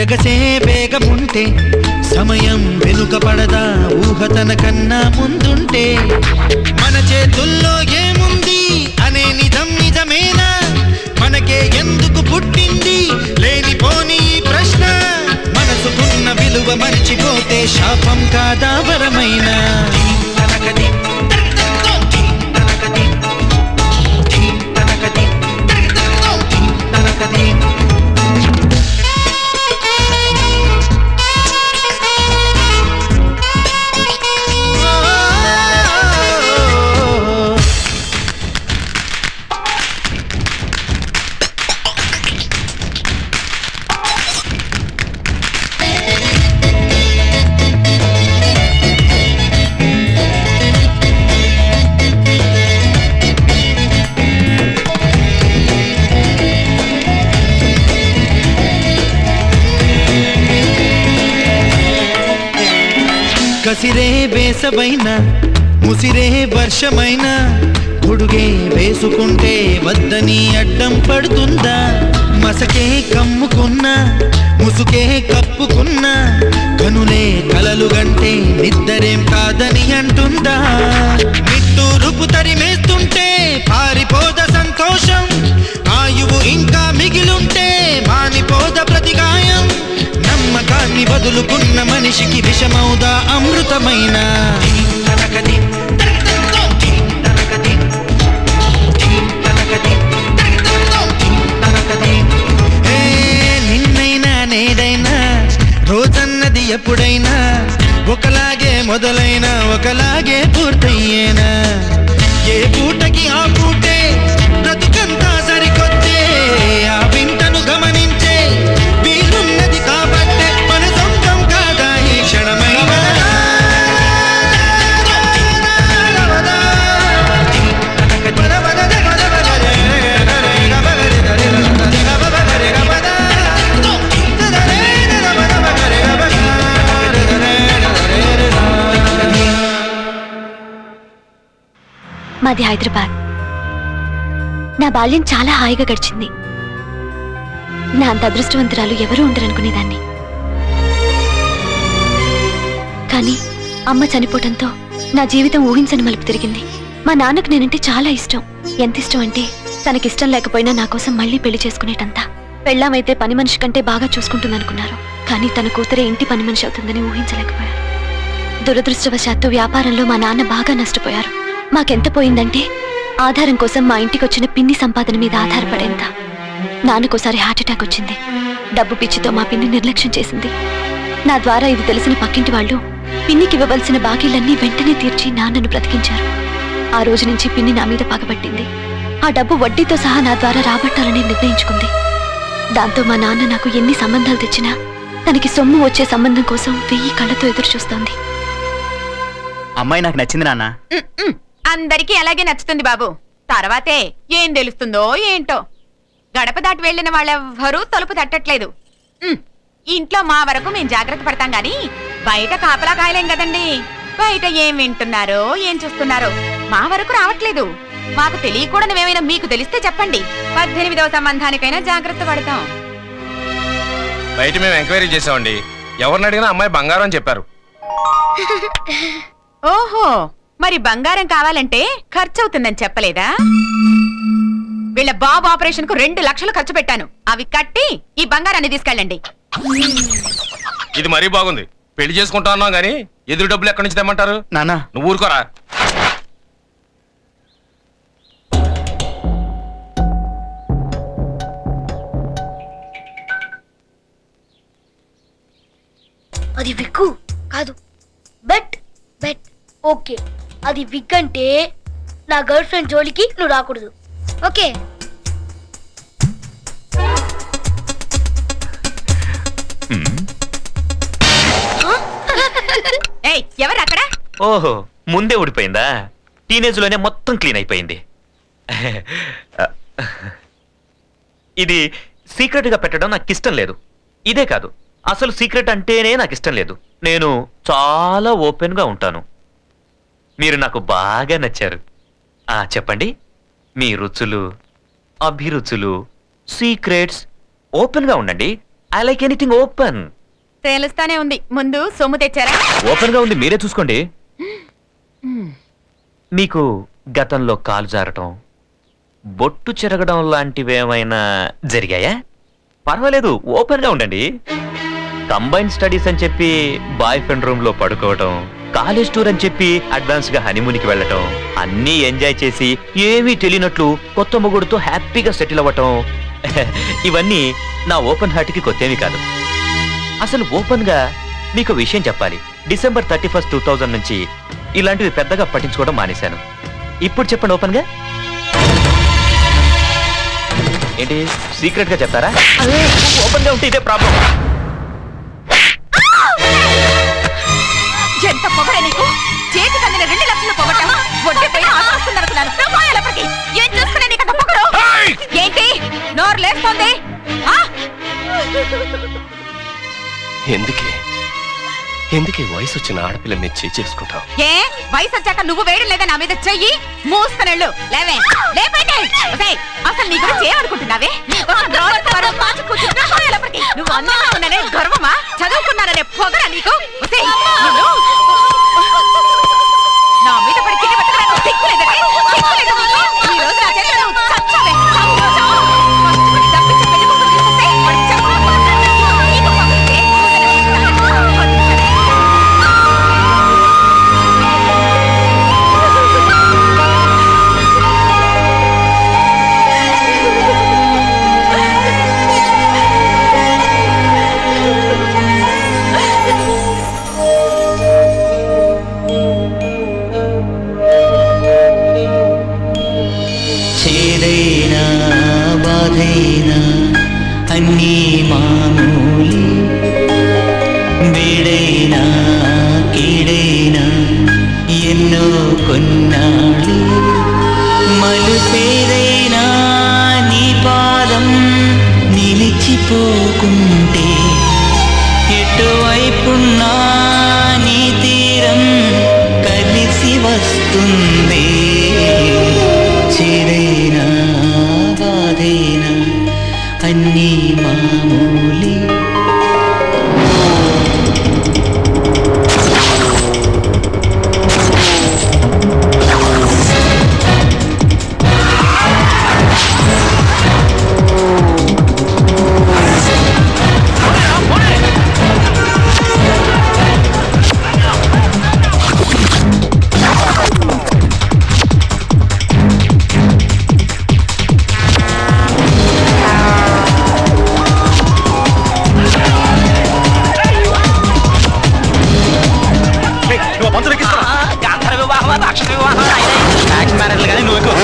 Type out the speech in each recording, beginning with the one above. जगसे वेगमुंटे समयं वेनुक पड़दा ऊहतन कन्ना मुंदुंटे मन चेतुल्लो एमुंदी अने निजं निजमेना मनके एंदुकु पुट्टिंदी लेनी पोनी प्रश्न मनसुकुन्न विलुव मर्चिपोते शापं कादा वरमैना बेसबैना मुसिरे वर्षमैना गुडुगे बेसुकुंटे वद्दनी अड्डं पड़तुंदा मसके कम्मुकुन्ना मुसुके कप्पुकुन्ना कनुले कललु गंटे निद्दरें कादनी अंटुंदा निट्टूरुपु तरिमेस्तुंटे पारिपोद संतोषं आयुवु इंका मिगिलुंटे मानिपोद प्रतिगायं నమ్మకాన్ని బదులుకున్న మనిషికి విషమౌదా అమృతమైన నిన్నైనా నేడైనా రోజన్నది ఎప్పుడైనా ఒకలాగే మొదలైనా ఒకలాగే పూర్తయ్యేనా ఏ పూటకి ఆ పూటే బ్రతుకంతా సరికొద్దే ఆ వింతను గమనించే మాది హైదరాబాద్. నా బాల్యం చాలా హాయిగా గడిచింది. నా అంత అదృష్టవంతురాలు ఎవరూ ఉండరనుకునేదాన్ని. కానీ అమ్మ చనిపోవడంతో నా జీవితం ఊహించని మలుపు తిరిగింది. మా నాన్నకు నేనంటే చాలా ఇష్టం. ఎంత ఇష్టం అంటే తనకిష్టం లేకపోయినా నా కోసం మళ్ళీ పెళ్లి చేసుకునేటంత. పెళ్ళామైతే పని మనిషి కంటే బాగా చూసుకుంటుందనుకున్నారు. కానీ తన కూతురే ఇంటి పని మనిషి అవుతుందని ఊహించలేకపోయారు. దురదృష్టవశాత్తు వ్యాపారంలో మా నాన్న బాగా నష్టపోయారు. మాకెంత పోయిందంటే ఆధారం కోసం మా ఇంటికి వచ్చిన పిన్ని సంపాదన మీద ఆధారపడేంత. నాన్నకోసారి హార్ట్అటాక్ వచ్చింది. డబ్బు పిచ్చితో మా పిన్ని నిర్లక్ష్యం చేసింది. నా ద్వారా ఇది తెలిసిన పక్కింటి వాళ్ళు పిన్నికి ఇవ్వవలసిన బాకీలన్నీ వెంటనే తీర్చి నాన్నను బ్రతికించారు. ఆ రోజు నుంచి పిన్ని నా మీద పగబట్టింది. ఆ డబ్బు వడ్డీతో సహా నా ద్వారా రాబట్టాలని నిర్ణయించుకుంది. దాంతో మా నాన్న నాకు ఎన్ని సంబంధాలు తెచ్చినా తనకి సొమ్ము వచ్చే సంబంధం కోసం 1000 కళ్ళతో ఎదురు చూస్తోంది. అమ్మాయి నాకు నచ్చింది నాన్న. అందరికీ అలాగే నచ్చుతుంది బాబు. తర్వాతే ఏం తెలుస్తుందో ఏంటో. గడప దాటి వెళ్ళిన వాళ్ళెవ్వరూ తలుపు తట్టట్లేదు. ఇంట్లో మా వరకు మేము జాగ్రత్త పడతాం గానీ బయట కాపలా కాయలేం కదండి. బయట ఏం వింటున్నారో ఏం చూస్తున్నారో మా వరకు రావట్లేదు. మాకు తెలియకూడనివేమైనా మీకు తెలిస్తే చెప్పండి. 18వ సంబంధానికైనా జాగ్రత్త పడతాం. బయట మేము ఎంక్వైరీ చేసామండి. ఎవరిని అడిగినా అమ్మాయి బంగారం అని చెప్పారు. ఓహో, మరి బంగారం కావాలంటే ఖర్చు అవుతుందని చెప్పలేదా? వీళ్ళ బాబు ఆపరేషన్ కు 2 లక్షలు ఖర్చు పెట్టాను. అవి కట్టి ఈ బంగారాన్ని తీసుకెళ్ళండి. ఇది మరీ బాగుంది. పెళ్లి చేసుకుంటా అన్నాం గానీ ఎదురు డబ్బులు ఎక్కడి నుంచి తెమ్మంటారు? నానా నువ్వు ఊరుకోరా. అది విక్కు కాదు, బెట్. Bet okay. అది విగ్ అంటే నా గర్ల్ ఫ్రెండ్ జోలికి నువ్వు రాకూడదు. ఓకే. ఎవరు అక్కడ? ఓహో, ముందే ఊడిపోయిందా? టీనేజ్ లోనే మొత్తం క్లీన్ అయిపోయింది. ఇది సీక్రెట్ గా పెట్టడం నాకు ఇష్టం లేదు. ఇదే కాదు, అసలు సీక్రెట్ అంటేనే నాకు ఇష్టం లేదు. నేను చాలా ఓపెన్ గా ఉంటాను. మీరు నాకు బాగా నచ్చారు. చెప్పండి, మీ రుచులు, అభిరుచులు, సీక్రెట్స్. ఓపెన్ గా ఉండండి. I like anything open. తెలుస్తానే ఉంది. ముందు సొమ్ము తెచ్చారా? ఓపెన్ గా ఉంది, మీరే చూసుకోండి. మీకు గతంలో కాలు జారటం, బొట్టు చెరగడం లాంటివేమైనా జరిగాయా? పర్వాలేదు, ఓపెన్ గా ఉండండి. కంబైన్డ్ స్టడీస్ అని చెప్పి బాయ్ ఫ్రెండ్ రూమ్ లో పడుకోవటం, కాలేజ్ టూర్ అని చెప్పి అడ్వాన్స్ గా హనీమూన్కి వెళ్ళటం, అన్నీ ఎంజాయ్ చేసి ఏమీ తెలియనట్లు కొత్త మొగుడుతో హ్యాపీగా సెటిల్ అవ్వటం, ఇవన్నీ నా ఓపెన్ హార్ట్ కి కొత్తవి కాదు. అసలు ఓపెన్ గా మీకు విషయం చెప్పాలి. డిసెంబర్ 31, 2000 నుంచి ఇలాంటివి పెద్దగా పట్టించుకోవడం మానేశాను. ఇప్పుడు చెప్పండి ఓపెన్ గా. ఏంటి సీక్రెట్ గా చెప్తారా? ఓపెన్ గా ఉంటే ఇదే ప్రాబ్లం. ఎంత పొగడ నీకు! చేతి కందిన 2 లక్షలు పొగట్టాను. ఏం చూసుకునే నీకు అంత పొగడు ఏంటి? నోరు లేస్తుంది. ఎందుకే వయసు వచ్చిన ఆడపిల్లని చేసుకుంటావు? ఏ వయసు వచ్చాక నువ్వు వేయడం లేదా నా మీద చెయ్యి? మూసుకుని అసలు నీ గురించి ఏమనుకుంటున్నావే? నువ్వు అందంగా ఉన్నానే గర్వమా? చదువుకున్నాననే పొగరా నీకు? నా మీద పడి మేరకు కానీ నువ్వు ఎక్కువ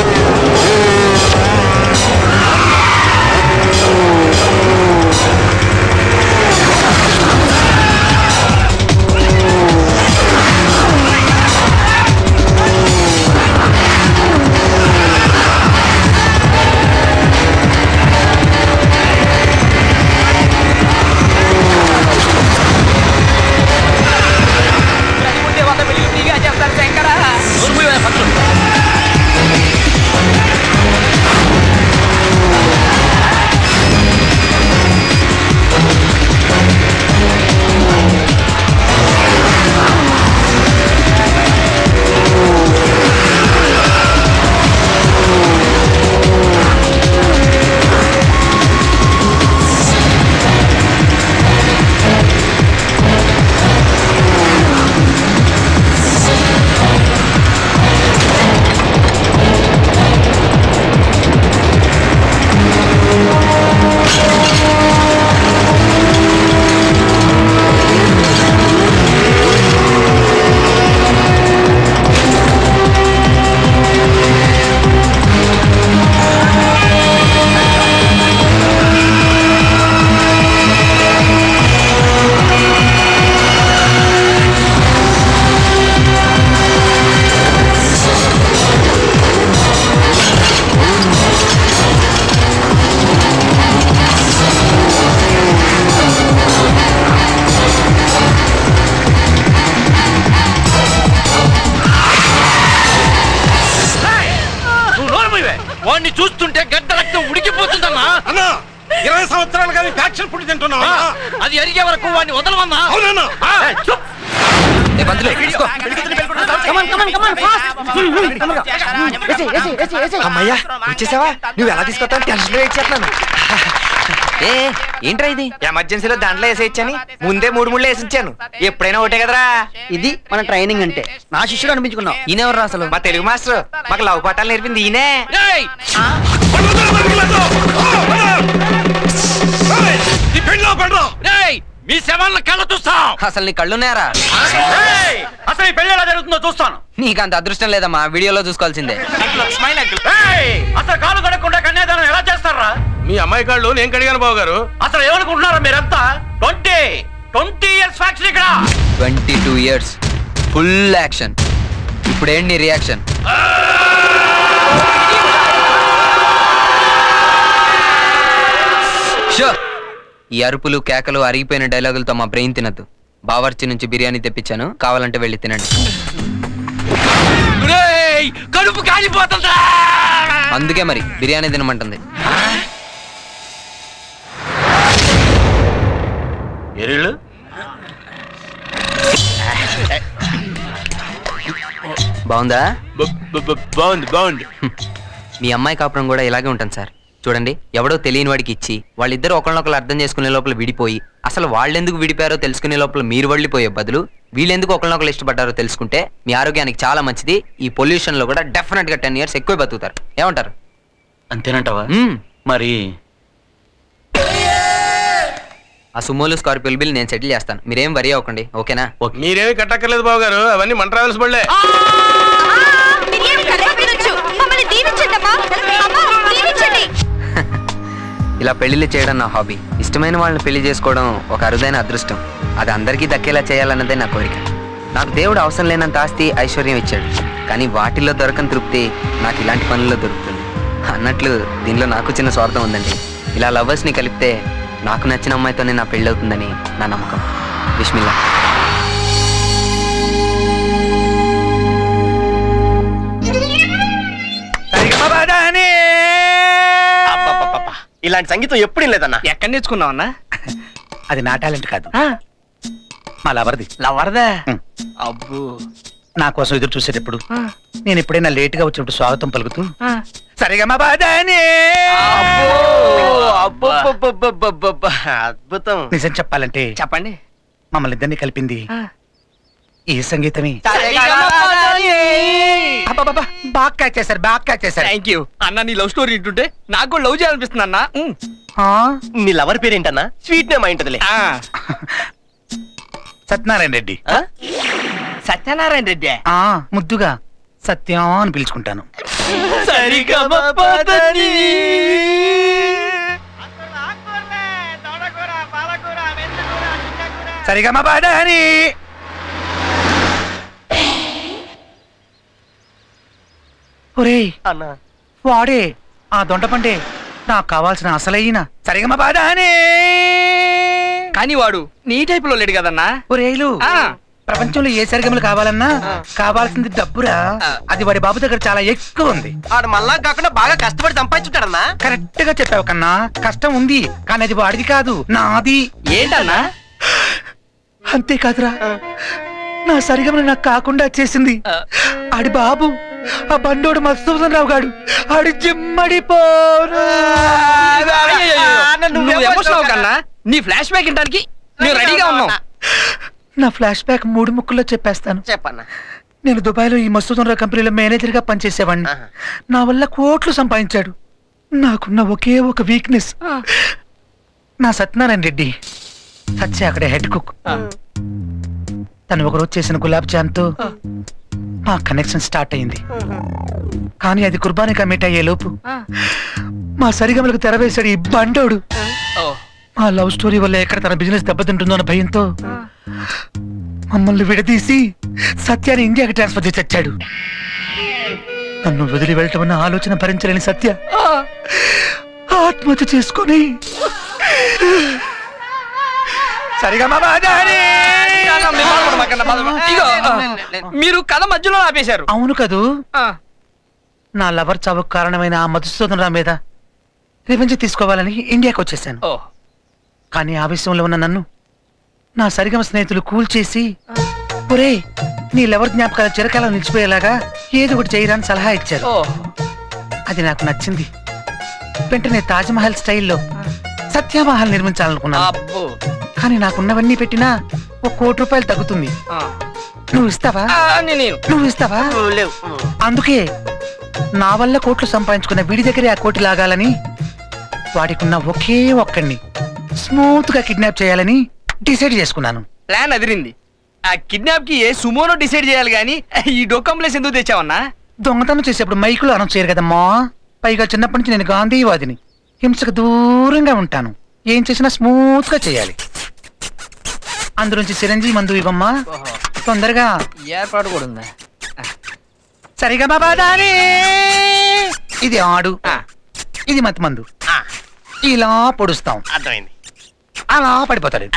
ఎమర్జెన్సీలో దాంట్లో వేసేయచ్చని ముందే 3 వేసిచ్చాను. ఎప్పుడైనా ఒకటే కదరా, ఇది మన ట్రైనింగ్ అంటే. నా శిష్యుడు అనిపించుకున్నావు. ఈయనెవరు అసలు? మా తెలుగు మాస్టర్, మాకు లవ్ పాఠాలు నేర్పింది ఈయనే. మీ శవాలను కళ్ళ చూస్తాం. అసలు నీ కళ్ళున్నారా? అసలు పెళ్లి ఎలా జరుగుతుందో చూస్తాను. నీకు అంత అదృష్టం లేదమ్మా, వీడియోలో చూసుకోవాల్సిందే. అసలు కాలు కడగకుండా కన్యాదానం ఎలా చేస్తారా? మీ అమ్మాయి కాళ్ళు నేను కడిగాను బాబు గారు. అసలు ఏమనుకుంటున్నారా మీరంతా? 20 years ఫ్యాక్షన్ ఇక్కడ. 22 years ఫుల్ యాక్షన్. ఇప్పుడేం నీ రియాక్షన్? ఈ అరుపులు కేకలు అరిగిపోయిన డైలాగులతో మా బ్రెయిన్ తినద్దు. బావర్చి నుంచి బిర్యానీ తెప్పించాను, కావాలంటే వెళ్ళి తినండి. అందుకే మరి బిర్యానీ తినమంటుంది. బాగుందా? మీ అమ్మాయి కాపురం కూడా ఇలాగే ఉంటుంది సార్. చూడండి, ఎవడో తెలియని వాడికి ఇచ్చి వాళ్ళిద్దరు ఒకళ్ళొకళ్ళు అర్థం చేసుకునే లోపల విడిపోయి, అసలు వాళ్ళెందుకు విడిపోయారో తెలుసుకునే లోపల మీరు వెళ్ళిపోయే బదులు వీళ్ళెందుకు ఒకళ్ళొకళ్ళు ఇష్టపడ్డారో తెలుసుకుంటే మీ ఆరోగ్యానికి చాలా మంచిది. ఈ పొల్యూషన్ లో కూడా డెఫినెట్ గా 10 years ఎక్కువ బతుకుతారు. ఏమంటారు? అంతేనంటావా? మరి ఆ సుమోలు స్కార్పియో బిల్ నేను సెటిల్ చేస్తాను, మీరేం వరి అవ్వకండి. ఓకేనా? మీరేమి కట్టక్కర్లేదు బాబు గారు, అవన్నీ మన ట్రావెల్స్ బళ్ళే. ఇలా పెళ్లిళ్ళు చేయడం నా హాబీ. ఇష్టమైన వాళ్ళని పెళ్లి చేసుకోవడం ఒక అరుదైన అదృష్టం. అది అందరికీ దక్కేలా చేయాలన్నదే నా కోరిక. నాకు దేవుడు అవసరం లేనంత ఆస్తి ఐశ్వర్యం ఇచ్చాడు, కానీ వాటిల్లో దొరకని తృప్తి నాకు ఇలాంటి పనుల్లో దొరుకుతుంది. అన్నట్లు దీనిలో నాకు చిన్న స్వార్థం ఉందండి. ఇలా లవర్స్ని కలిపితే నాకు నచ్చిన అమ్మాయితోనే నా పెళ్ళి అవుతుందని నా నమ్మకం. బిస్మిల్లా. ఇలాంటి సంగీతం ఎప్పుడు లేదన్నా. ఎక్కడ నేర్చుకున్నావన్నా? అది నా టాలెంట్ కాదు, మా లవర్ది. లవర్దా? అబ్బో, నా కోసం ఎదురు చూసేటప్పుడు నేను ఎప్పుడైనా లేట్ గా వచ్చినప్పుడు స్వాగతం పలుకుతూ సరిగమా బాదానే. అద్భుతం. నిజం చెప్పాలంటే చెప్పండి, మమ్మల్ని ఇద్దరిని కలిపింది ఈ సంగీతమే. బాగా చేశారు, బాగా చేశారు. థ్యాంక్ యూ అన్న. నీ లవ్ స్టోరీ వింటుంటే నాకు లవ్ చేయాలనిపిస్తుంది అన్న. నీ లవర్ పేరేంటన్నా? స్వీట్ నేమ్ అయింటదిలే. సత్యనారాయణ రెడ్డి. సత్యనారాయణ రెడ్డి ముద్దుగా సత్యం అని పిలుచుకుంటాను. సరిగమ పదని ఒరే అన్నా వాడే ఆ దొండపండే నాకు కావాల్సిన అసలైన సరిగమ పదని. కానీ వాడు నీ టైపులో లేడు కదన్నా. ఒరేలు ప్రపంచంలో ఏ సరిగమలు కావాలన్నా కావాల్సింది డబ్బురా. అది వాడి బాబు దగ్గర చాలా ఎక్కువ ఉంది. వాడు మళ్ళా కాకుండా బాగా కష్టపడి సంపాదించుంటాడన్నా. కరెక్ట్ గా చెప్పావు కన్నా. కష్టం ఉంది కానీ అది వాడిది కాదు నాది. ఏంటన్నా? అంతేకాదురా నా సరిగమలు నాకు కాకుండా చేసింది ఆడి బాబు. ఆ బండోడు మత్స్యం రావు గాడు ఆడు జిమ్మడిపోరా. నీ ఫ్లాష్ బ్యాక్ ఇంటానికి నేను రెడీగా ఉన్నాం. నా ఫ్లాష్ బ్యాక్ మూడు ముక్కుల్లో చెప్పేస్తాను. చెప్పన్నా. నేను దుబాయ్లో ఈ మస్తూన్ రావు కంపెనీలో మేనేజర్గా పనిచేసేవాడిని. నా వల్ల కోట్లు సంపాదించాడు. నాకున్న ఒకే ఒక వీక్నెస్ నా సత్యనారాయణ రెడ్డి సత్య అక్కడ హెడ్ కుక్. తను ఒకరోజు చేసిన గులాబ్ జామ్తో మా కనెక్షన్ స్టార్ట్ అయింది. కానీ అది కుర్బానీ కమిట్ అయ్యేలోపు మా సరిగమలకు తెరవేశాడు ఈ బండోడు. మా లవ్ స్టోరీ వల్ల ఎక్కడ తన బిజినెస్ దెబ్బతింటుందో అన్న భయంతో మమ్మల్ని విడదీసి సత్యాన్ని ఇండియాకి ట్రాన్స్ఫర్ చేసి వచ్చాడు. నన్ను వదిలి వెళ్ళటం అన్న ఆలోచన భరించలేని సత్య ఆత్మహత్య చేసుకొని మీరు కథ మధ్యలో ఆపేశారు. అవును కదూ. నా లవర్ చావుకు కారణమైన ఆ మధుసూదన్ రావు మీద రివెంజ్ తీసుకోవాలని ఇండియాకి వచ్చేసాను. కానీ ఆ విషయంలో ఉన్న నన్ను నా సరిగమ స్నేహితులు కూల్చేసి ఒరే నీ లవర్ జ్ఞాపకాల చిరకాలం నిలిచిపోయేలాగా ఏదో ఒకటి చేయడానికి సలహా ఇచ్చారు. అది నాకు నచ్చింది. వెంటనే తాజ్మహల్ స్టైల్లో సత్యమహల్ నిర్మించాలనుకున్నాను. కానీ నాకున్నవన్నీ పెట్టినా ఒక 1,00,00,000 తగ్గుతుంది. నువ్వు ఇస్తావా? అందుకే నా వల్ల కోట్లు సంపాదించుకున్న వీడి దగ్గరే ఆ కోటి లాగాలని వాడికున్న ఒకే ఒక్కడిని స్మూత్ గా కిడ్నాప్ చేయాలని డిసైడ్ చేసుకున్నాను. ప్లాన్ అదిరింది. ఆ కిడ్నాప్ కి ఏ సుమోనో డిసైడ్ చేయాలి గానీ ఈ డోకంప్లేస్ ఎందుకు తెచ్చావన్నా? దొంగతనం చేసేప్పుడు మైకులు అనౌన్స్ చేయరు కదమ్మా. పైగా చిన్నప్పటి నుంచి నేను గాంధీవాదిని. హింసకు దూరంగా ఉంటాను. ఏం చేసినా స్మూత్ గా చేయాలి. అందులోంచి చిరంజీవి మందు ఇవ్వమ్మా తొందరగా. ఏర్పాటు కూడా ఉందా? సరిగా బాబా దాని ఇది ఆడు, ఇది మత్ మందు. ఇలా పొడుస్తాం. అర్థమైంది. అలా పడిపోతాడు.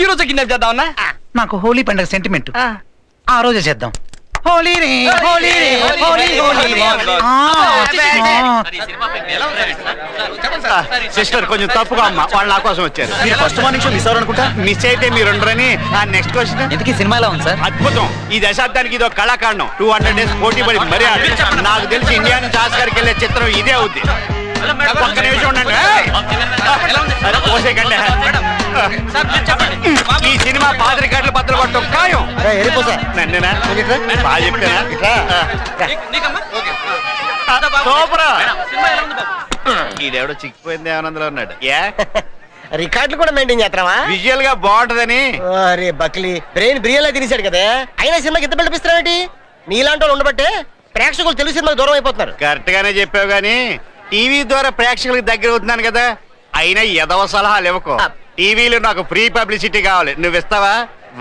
ఈ రోజు కిడ్నాప్ చేద్దామన్నా. నాకు హోలీ పండుగ సెంటిమెంట్. ఆ రోజే చేద్దాం. హోలీ రే హోలీ రే హోలీ హోలీ. సిస్టర్ కొంచెం తప్పుగా అమ్మ. వాళ్ళు నా కోసం వచ్చారు. మీరు ఫస్ట్ మార్నింగ్ షో మిస్ అవ్వరు అనుకుంటా. మిస్ అయితే మీరు ఉండరని నా నెక్స్ట్ క్వశ్చన్. ఎందుకు సినిమాలో ఉంది సార్? అద్భుతం. ఈ దశాబ్దానికి ఇదో కళాకాండం. 200 days పోటీ పడి మరీ ఆడు. నాకు తెలిసి ఇండియా నుంచి ఆస్కార్కి వెళ్ళే చిత్రం ఇదే అవుద్ది. ఒక్క నిమిషం ఉండండి. ఈ సినిమా పాత్రికారులు బద్దలు పట్టడం ఖాయం. ఈడెవడో చిక్కిపోయింది ఏమనందులో ఉన్నాడు. ఏ రికార్డులు కూడా మెయింటైన్ చేస్తావా? విజువల్ గా బాగుంటదని. బక్లీ బ్రెయిన్ బ్రియల్ తినేశాడు కదా. అయినా సినిమాకి ఎంత పిలిపిస్తున్నావేంటి? నీలాంటి వాళ్ళు ఉండబట్టే ప్రేక్షకులు తెలుగు సినిమాకి దూరం అయిపోతున్నారు. కరెక్ట్ గానే చెప్పావు గానీ టీవీ ద్వారా ప్రేక్షకులకు దగ్గర అవుతున్నాను కదా. అయినా ఎదవ సలహాలు ఇవ్వకు. టీవీలో నాకు ఫ్రీ పబ్లిసిటీ కావాలి. నువ్వు ఇస్తావా?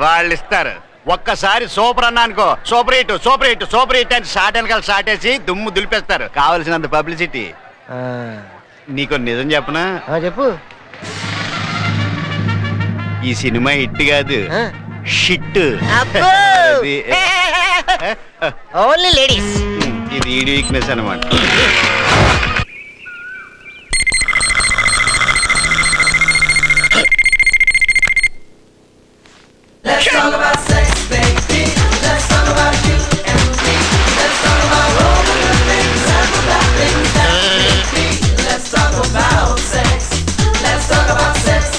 వాళ్ళు ఇస్తారు. ఒక్కసారి సూపర్ అన్నా అనుకో, super hit super hit super hit అని షార్ట్ వెనకాల షార్ట్ వేసి దుమ్ము దులిపేస్తారు. కావలసినంత పబ్లిసిటీ. నీకు నిజం చెప్పనా? చెప్పు. ఈ సినిమా హిట్ కాదు, షిట్. Only ladies. ఇది ఈడి వీక్నెస్ అనమాట. Let's talk about sex, baby. Let's talk about you and me. Let's talk about all the good things and the bad things that make me. Let's talk about sex. Let's talk about sex.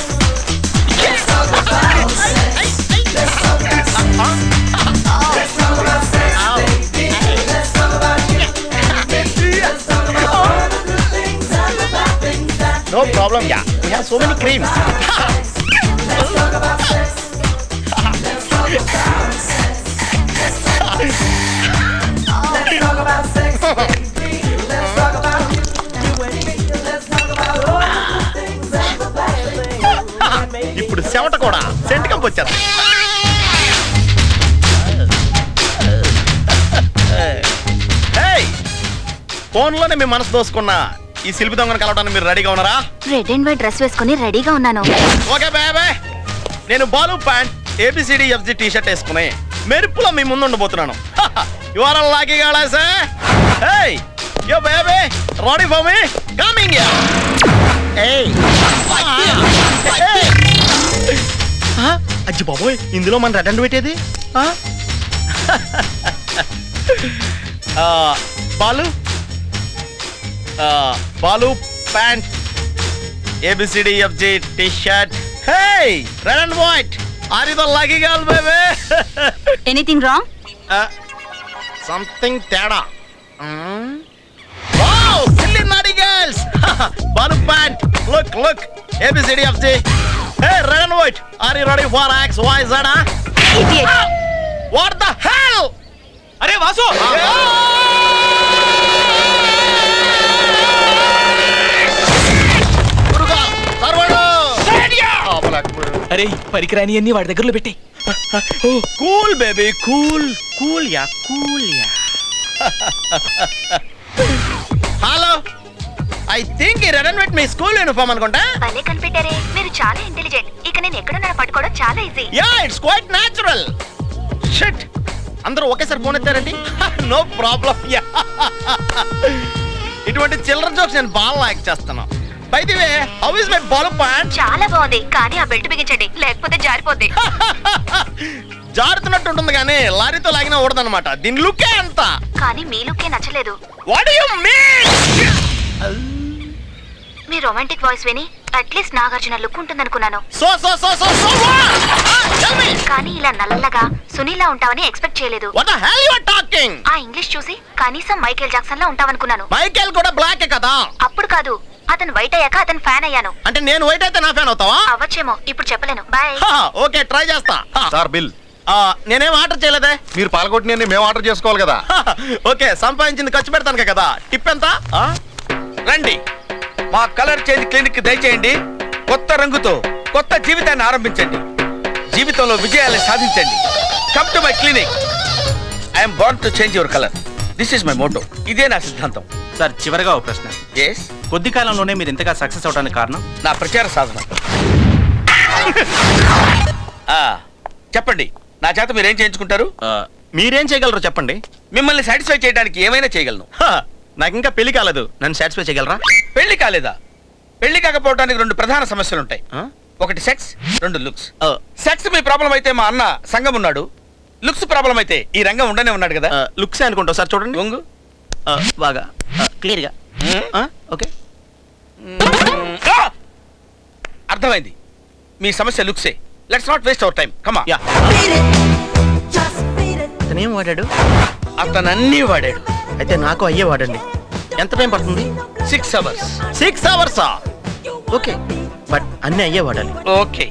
Let's talk about sex. Let's talk about sex. Let's talk about sex, baby. Let's talk about you and me. Let's talk about all the good things and the bad things that make me. No problem, yeah. We have so many creams. Let's talk about sex. Let's talk about sex. ఇప్పుడు సెమట కూడా సెంటకం వచ్చారు. ఫోన్లోనే మీ మనసు దోసుకున్నా ఈ శిల్పి దొంగను కలవడానికి మీరు రెడీగా ఉన్నారా? రెడ్ అండ్ వైట్ డ్రెస్ వేసుకుని రెడీగా ఉన్నాను. ఓకే బాబాయ్, నేను Balu pant ABCDFG T shirt వేసుకుని మెరుపులో మీ ముందు ఉండబోతున్నాను. ఇవాళ లాకీ కాడాసే యో బాబాయ్ ready for me coming yeah. అజ్జి బాబోయ్, ఇందులో మన రెడ్ అండ్ వైట్ ఏది? Balu Balu pant ABCDFG T shirt. Hey red and white are you the lucky girl baby? Anything wrong? Something తేడా. Wow silly naughty girls. Balu pant look look ABCDFG. Hey red and white are you ready for X Y Z? What the hell? అరే వాసు అరే పరికరాన్ని వాడి దగ్గరలో పెట్టి cool baby cool cool yeah cool yeah. Hello, I think ఈ red and white మీ school uniform అనుకుంటా. భలే కనిపెట్టారే, మీరు చాలా ఇంటెలిజెంట్. ఇక నేను ఎక్కడున్నా పట్టుకోవడం చాలా easy. Yeah it's quite natural. Shit, అందరూ ఒకేసారి ఫోన్ ఎత్తారండి. No problem yeah. ఇటువంటి చిల్డ్రన్ జోక్స్ నేను బాగా లైక్ చేస్తాను. By the way, how is my ball pant? చాలా బాగుంది, కానీ ఆ బెల్ట్ బిగించండి లేకపోతే జారిపోద్ది. జారుతున్నట్టు ఉంటుంది కానీ లారీతో లాగినా ఓడదన్నమాట. దీని లుకే అంత, కానీ మీ లుకే నచ్చలేదు. What do you mean? మీ రొమాంటిక్ వాయిస్ విని అట్లీస్ట్ నాగార్జున లుక్ ఉంటుందనుకున్నాను. So so so so so కానీ ఇలా నల్లగా సునీలా ఉంటావని ఎక్స్పెక్ట్ చేయలేదు. What the hell you are talking? ఆ ఇంగ్లీష్ చూసి కనీసం మైకేల్ జాక్సన్ లా ఉంటావనుకున్నాను. మైకేల్ కూడా బ్లాక్ కదా? అప్పుడు కాదు, అతను వైట్ అయ్యాక అతను ఫ్యాన్ అయ్యాను. అంటే నేను వైట్ అయితే నా ఫ్యాన్ అవుతావా? అవచ్చేమో, ఇప్పుడు చెప్పలేను. బాయ్. ఓకే ట్రై చేస్తా. సార్ బిల్ నేనేం ఆర్డర్ చేయలేదే. మీరు పాల్గొట్టిన మేము ఆర్డర్ చేసుకోవాలి కదా. ఓకే, సంపాదించింది ఖర్చు పెడతాను కదా. టిప్ ఎంత? రండి మా కలర్ చేంజ్ క్లినిక్ దయచేయండి. కొత్త రంగుతో కొత్త జీవితాన్ని ఆరంభించండి. జీవితంలో విజయాన్ని సాధించండి. Come to my clinic. I'm born to change your colour. This is my motto. ఇదే నా సిద్ధాంతం. సార్ చివరగా ఒక ప్రశ్న. ఎస్. కొద్ది కాలంలోనే మీరు ఇంతగా సక్సెస్ అవడానికి కారణం? నా ప్రచార సాధన. చెప్పండి, నా చేత మీరేం చేయించుకుంటారు? మీరేం చేయగలరు చెప్పండి. మిమ్మల్ని సాటిస్ఫై చేయడానికి ఏమైనా చేయగలను. నాకు ఇంకా పెళ్లి కాలేదు, నన్ను సాటిస్ఫై చేయగలరా? పెళ్లి కాలేదా? పెళ్లి కాకపోవడానికి రెండు ప్రధాన సమస్యలు ఉంటాయి. ఒకటి సెక్స్, రెండు లుక్స్. సెక్స్ మీ ప్రాబ్లం అయితే మా అన్న సంఘం ఉన్నాడు. లుక్స్ ప్రాబ్లం అయితే ఈ రంగం ఉండనే ఉన్నాడు కదా. లుక్స్ అనుకుంటావు సార్. చూడండి వంగు బాగా క్లియర్గా. ఓకే అర్థమైంది, మీ సమస్య లుక్సే. Let's not waste our time. కమా. అతనేం వాడాడు? అతను అన్నీ వాడాడు. అయితే నాకు అయ్యే వాడండి. ఎంత టైం పడుతుంది? 6 hours. 6 hours? ఓకే, బట్ అన్నీ అయ్యే వాడాలి. ఓకే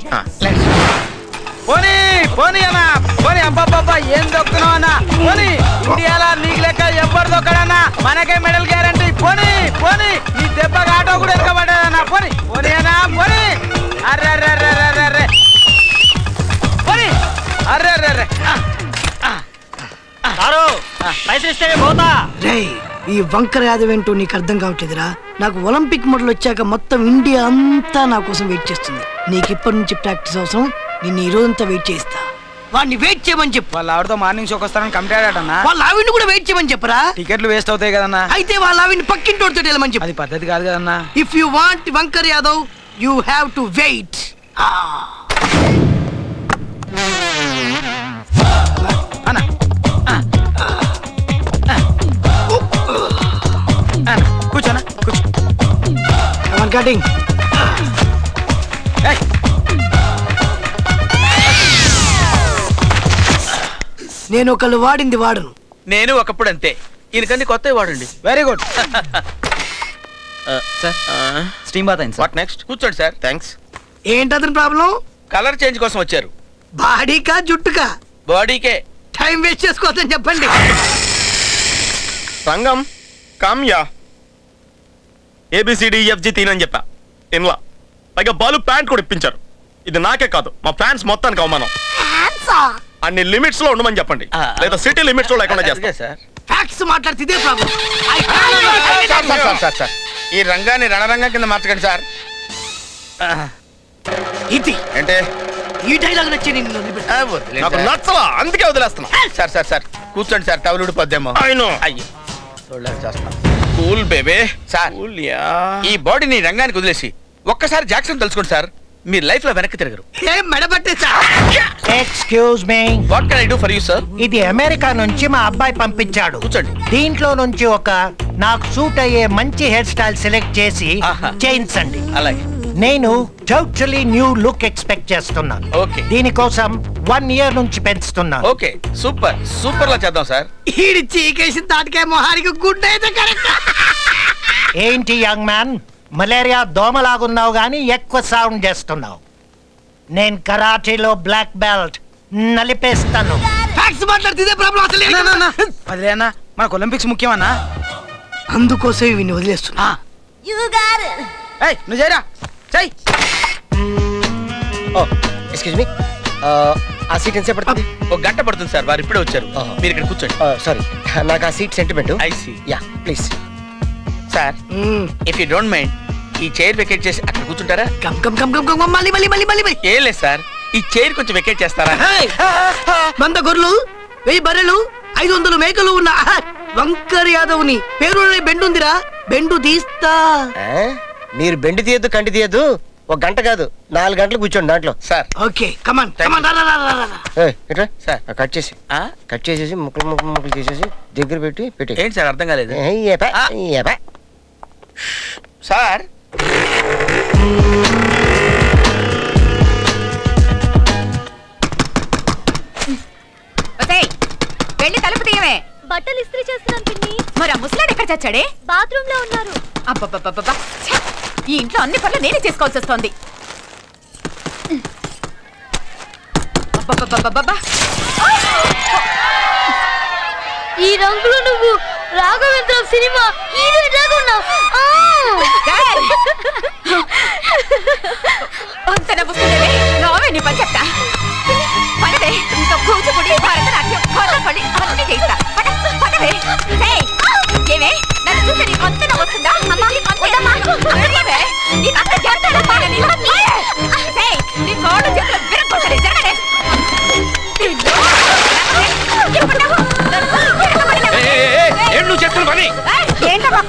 పోనీ పోనీ అన్నా పోనీ. అబ్బాబ్బా ఏం దొక్కున్నావు అన్నా పోనీ. ఇండియాలో నీకు లెక్క ఎవ్వరు దొక్కడన్నా, మనకే మెడల్ గ్యారంటీ. పోనీ పోనీ, ఈ దెబ్బకి ఆటో కూడా ఎక్కబడ్డాదన్నా. పోనీ పోనీ అన్నా పోనీ. అర్రే అర్రే అర్రే అర్రే పోనీ. అర్రే అర్రే అర్రే ఈ వంకర యాదవ్ ఏంటో నీకు అర్థం కావట్లేదురా. నాకు ఒలింపిక్ మెడల్ వచ్చాక మొత్తం ఇండియా అంతా నా కోసం వెయిట్ చేస్తుంది. నీకు ఇప్పటి నుంచి ప్రాక్టీస్ అవసరం. నిన్ను ఈ రోజంతా వెయిట్ చేస్తా. వాడిని వెయిట్ చేయమని చెప్పు. వాళ్ళ ఆవిడతో మార్నింగ్ షోకి వస్తారని కంప్లీట్. వాళ్ళ ఆవిడ్ని కూడా వెయిట్ చేయమని చెప్పరా. టికెట్లు వేస్ట్ అవుతాయి కదన్నా. అయితే వాళ్ళ ఆవిడ్ని పక్కింటోడితో వెళ్ళమని చెప్పు. అది పద్ధతి కాదు కదన్నా. If you want వంకర్ Yadav you have to wait. అన్నా కూర్చోనా కూర్చో. కటింగ్ నేను ఒకళ్ళు వాడింది వాడను. నేను ఒకప్పుడు అంతే. ఈయనకంది కొత్త వాడండి. Very good sir. Steam bath అయింది. What next? కూర్చోండి సార్. థ్యాంక్స్. ఏంటి అతని ప్రాబ్లం? కలర్ చేంజ్ కోసం వచ్చారు. బాడీకా జుట్టుకా? బాడీకే. టైం వేస్ట్ చేసుకోవద్దని చెప్పండి. రంగం కమ్యా ABCDFG తినని చెప్పా తినలా పైగా బాలు ప్యాంట్ కూడా ఇప్పించారు ఇది నాకే కాదు మా ఫ్యాన్స్ మొత్తానికి అవమానం అన్ని లిమిట్స్ లో ఉండమని చెప్పండి లేదా సిటీ లిమిట్స్ లో లేకుండా చేస్తా సార్ ఫ్యాక్స్ మాట్లాడితే ఇదే ప్రాబ్లం సార్ సార్ సార్ ఈ రంగాన్ని రణరంగం కింద మార్చకండి సార్ ఇది అంటే ఈ డైలాగ్ నచ్చని నిన్ను వదిలేస్తా నాకు నచ్చలా అందుకే వదిలేస్తున్నా సార్ సార్ సార్ కూర్చోండి సార్ టవల్ ఉడిపోద్దేమో ఐ నో అయ్యో సోల్డర్ చేస్తా cool baby sir cool yeah ఈ బాడీని రంగానికి వదిలేసి ఒక్కసారి జాక్సన్ తెలుసుకోండి సార్ మీ లైఫ్ లో వెనక్కి తిరగరు ఏం మెడబట్టే sir excuse me what can I do for you sir ఇది అమెరికా నుంచి మా అబ్బాయి పంపించాడు చూడండి దీంట్లో నుంచి ఒక నాకు సూట్ అయ్యే మంచి హెయిర్ స్టైల్ సెలెక్ట్ చేసి చేయించండి అలాగే నేను టోటల్లీ న్యూ లుక్ ఎక్స్పెక్ట్ చేస్తున్నాను ఓకే దీని కోసం 1 ఇయర్ నుంచి పెంచుతున్నాను ఓకే సూపర్ సూపర్ లా చేద్దాం సార్ ఇది చీకేషన్ దాటికే మొహానికి గుడ్ అయితే కరెక్ట్ ఏంటి యంగ్ మ్యాన్ మలేరియా దోమలాగున్నావు కానీ ఎక్కువ సౌండ్ చేస్తున్నావు నేను కరాటీలో బ్లాక్ బెల్ట్ నలిపేస్తాను మనకు ఒలింపిక్స్ ముఖ్యమన్నా అందుకోసం వీడిని వదిలేస్తున్నా ఆ సీట్ ఎంత పడుతుంది ఒక గంట పడుతుంది సార్ వారు ఇప్పుడే వచ్చారు మీరు ఇక్కడ కూర్చోండి సారీ నాకు ఆ seat sentiment please Sir, if you don't mind, ఈ చైర్ వెకేట్ చేసి అక్కడ కూర్చుంటారా come come come come come మళ్ళీ మళ్ళీ మళ్ళీ మళ్ళీ ఏ లేదు సార్ ఈ చైర్ కొంచెం వెకేట్ చేస్తారా 100 గొర్రెలు 1000 బర్రెలు 500 మేకలు ఉన్న వంకర్ యాదవ్ని పేరులోనే బెండ్ ఉందిరా బెండు తీస్తా మీరు బెండు తీయద్దు కంటి తీయద్దు ఒక గంట కాదు 4 గంటలు కూర్చోండి దాంట్లో sir okay come on come on రా రా రా ఏ ఇట్రా సార్ కట్ చేసి ముక్కలు చేసేసి దగ్గర పెట్టి ఏంటి సార్ అర్థం కాలేదు ఏపా సార్ వెళ్ళి తలుపు తీయమే బట్టలు ఇస్త్రీ చేస్తున్నాను పిన్ని మరి ఆ ముసలాడు ఎక్కడ చచ్చాడే బాత్రూమ్ లో ఉన్నారు అబ్బా ఈ ఇంట్లో అన్ని పనులు నేనే చేసుకోవాల్సి వస్తోంది ఈ రంగులో నువ్వు రాఘవేంద్ర సినిమా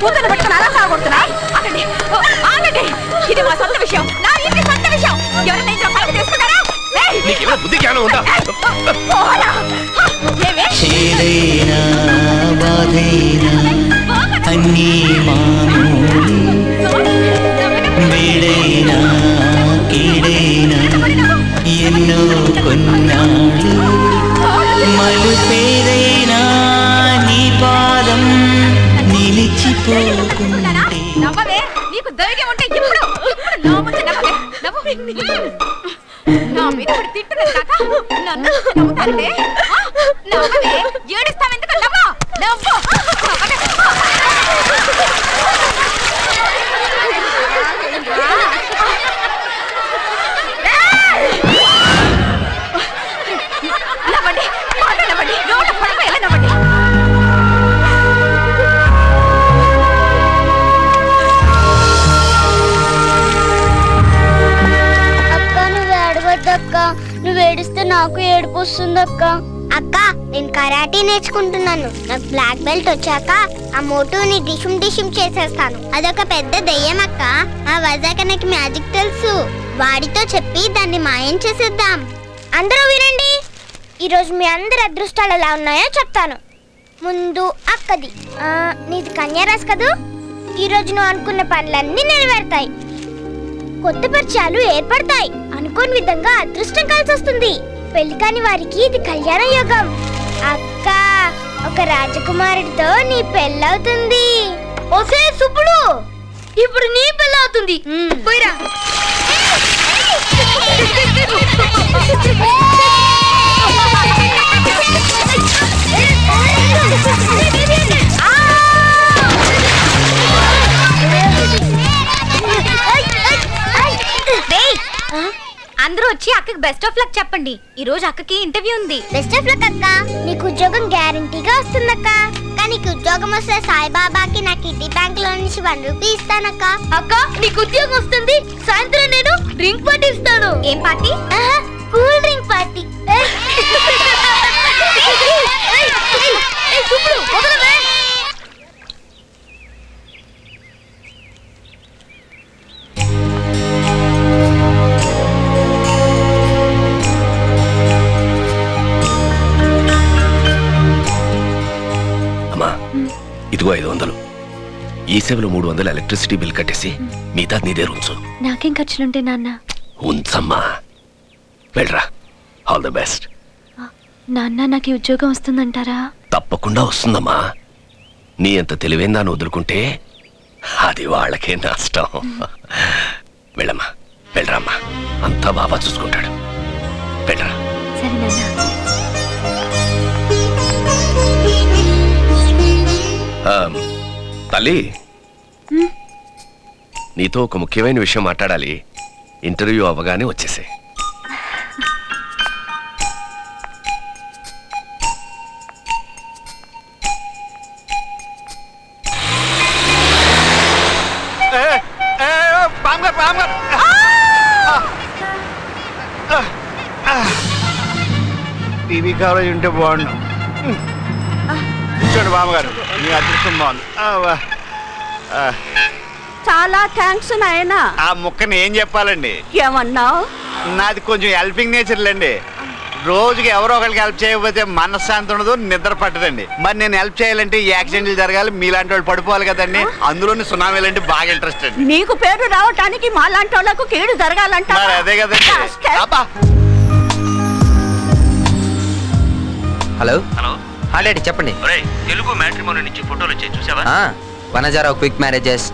కూతురు పెట్టుకుని అలా సాగుతున్నా ఆగండి ఇది మా సొంత విషయం నా ఇంటి సొంత విషయం ఎవరైనా ఇంట్లో పలుకు తెలుసుకున్నారా ఎన్నో కొన్నాళ్ళు మలు పేరైనా నీ పాదం నవ్వవే నీకు ధైర్యం ఉంటే ఇప్పుడు నా మీద తిట్టున్నది కాక నన్ను నవ్వుతానంటే నవ్వవే ఏడుస్తావెందుకు నవ్వు నువ్వు ఏడిస్తే నాకు ఏడుపు వస్తుంది అక్క అక్క నేను కరాటీ నేర్చుకుంటున్నాను నాకు బ్లాక్ బెల్ట్ వచ్చాక ఆ మోటోని దిశం దిశం చేసేస్తాను అదొక పెద్ద దయ్యం అక్క ఆ వజాకనకి మ్యాజిక్ తెలుసు వాడితో చెప్పి దాన్ని మాయం చేసేద్దాం అందరూ వినండి ఈరోజు మీ అందరి అదృష్టాలు ఎలా ఉన్నాయో చెప్తాను ముందు అక్కది నీది కన్యారాశి కదూ ఈరోజు నువ్వు అనుకున్న పనులన్నీ నెరవేరుతాయి కొత్త పరిచయాలు ఏర్పడతాయి అనుకోని విధంగా అదృష్టం కలిసి వస్తుంది పెళ్లి కాని వారికి ఇది కళ్యాణ యోగం అక్క ఒక రాజకుమారుడితో నీ పెళ్ళవుతుంది ఓసే సుబ్బుడు ఇప్పుడు నీ పెళ్ళవుతుంది పోయిరా వచ్చి అక్కకి బెస్ట్ ఆఫ్ లక్ చెప్పండి. ఈ రోజు అక్కకి ఇంటర్వ్యూ ఉంది. బెస్ట్ ఆఫ్ లక్ అక్క. నీకు ఉద్యోగం గ్యారెంటీగా వస్తుందక్క. కానీ నీకు ఉద్యోగం వస్తే సాయి బాబాకి నా కిడ్నీ బ్యాంక్ లో నుంచి 1 రూపాయి ఇస్తానక్క. అక్క నీకు ఉద్యోగం వస్తుంది. సాయంత్రం నేను డ్రింక్ పార్టీ ఇస్తాను. ఏం party? Cool drink party. Subbu వదలవే. ఇదిగో 500. ఈ సేవలో 300 ఎలక్ట్రిసిటీ బిల్ కట్టేసి మిగతా నీదే ఉంచు. నాకేం ఖర్చులుంటే నాన్న? ఉంచమ్మా, వెళ్ళరా. ఆల్ ద బెస్ట్ నాన్న. నాకు ఉద్యోగం వస్తుందంటారా? తప్పకుండా వస్తుందమ్మా. నీ అంత తెలివైందా అని వదులుకుంటే అది వాళ్ళకే నష్టం. వెళ్ళమ్మా, వెళ్ళరామ్మా. అంతా బాబా చూసుకుంటాడు. వెళ్ళరా. సరే నాన్న. తల్లి, నీతో ఒక ముఖ్యమైన విషయం మాట్లాడాలి. ఇంటర్వ్యూ అవగానే వచ్చేసే. టీవీ కవరేజ్ ఉంటే బాగుండు. చూడండి బామ్మగారు, మీ అదృష్టం బాగుంది. చాలా థ్యాంక్స్ నాయనా. ఆ ముక్కని ఏం చెప్పాలండి? ఏమన్నావు? నాది కొంచెం హెల్పింగ్ నేచర్ లేండి. రోజుకి ఎవరో ఒకరికి హెల్ప్ చేయకపోతే మనశ్శాంతి ఉండదు, నిద్ర పట్టదండి. మరి నేను హెల్ప్ చేయాలంటే యాక్సిడెంట్లు జరగాలి, మీలాంటి వాళ్ళు పడిపోవాలి కదండి. అందులోని సునామీలు అంటే బాగా ఇంట్రెస్ట్ అండి. నీకు పేరు రావటానికి మా లాంటి వాళ్ళకు కీడు జరగాలంటే అదే కదండి. హలో హలో హాలేడి చెప్పండి. తెలుగు మ్యాట్రిమోనీ నుంచి ఫోటోలు వచ్చి చూసావా? Vanaja Rao quick marriages,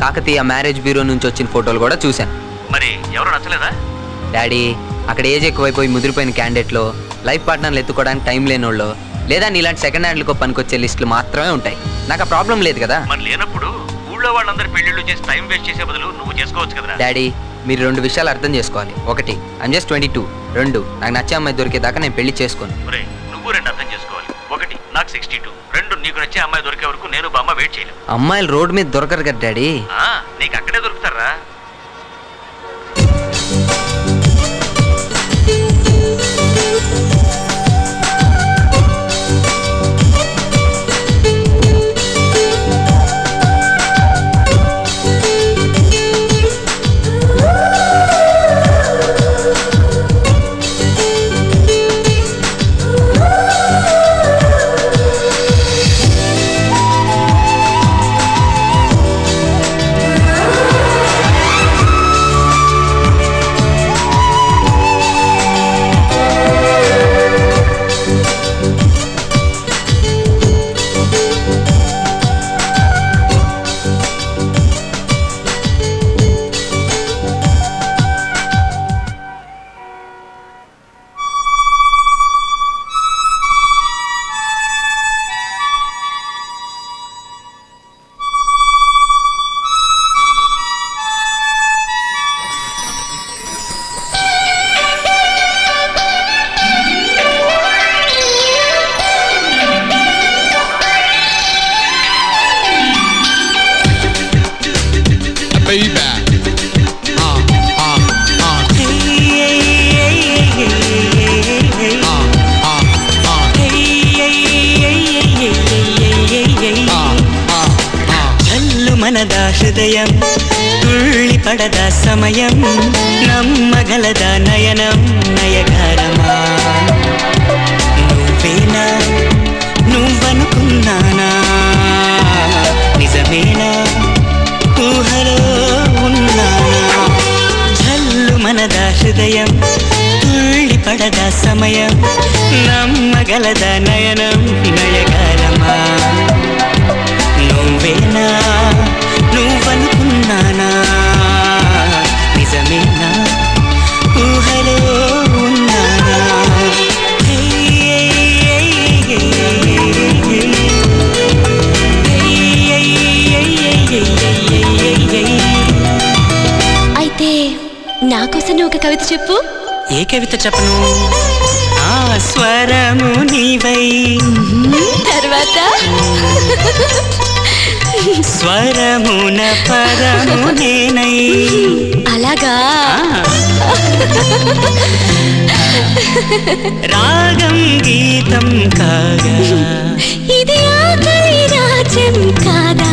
Kakatiya marriage bureau నుంచి వచ్చిన ఫోటోలు కూడా చూశాను. మరి ఎవరు నచ్చలేదా? డాడీ, అక్కడ ఏజ్ ఎక్కువైపోయి ముదిరిపోయిన క్యాండిడేట్లు, లైఫ్ పార్ట్నర్లు ఎత్తుకోవడానికి టైం లేని వాళ్ళు, లేదా నీలాంటి సెకండ్ హ్యాండ్లకు పనికొచ్చే లిస్టులు మాత్రమే ఉంటాయి. నాకు ఆ ప్రాబ్లం లేదు కదా. మరి లేనప్పుడు ఊళ్ళో వాళ్ళందరూ పెళ్లిళ్ళు చేసి టైం వేస్ట్ చేసే బదులు నువ్వు చేసుకోవచ్చు కదా. డాడీ, మీరు 2 విషయాలు అర్థం చేసుకోవాలి. 1 ఐమ్ జస్ట్ 22. 2 నాకు నచ్చే అమ్మాయి దొరికేదాకా నేను పెళ్లి చేసుకోను. నువ్వు 2 అర్థం చేసుకోవాలి. 1 నాకు 62. 2 నీకు నచ్చే అమ్మాయి దొరికే వరకు నేను బామ్మ వెయిట్ చేయలేను. అమ్మాయిలు రోడ్ మీద దొరకరు కదా డాడీ. నీకు అక్కడే దొరుకుతారా? నాకోసం నువ్వు ఒక కవిత చెప్పు. ఏ కవిత చెప్పను? ఆ స్వరము నీవై, తర్వాత స్వరమున పదము నేనై. అలాగా రాగం గీతం కాగా ఇది ఆకలి రాజ్యం కాదా?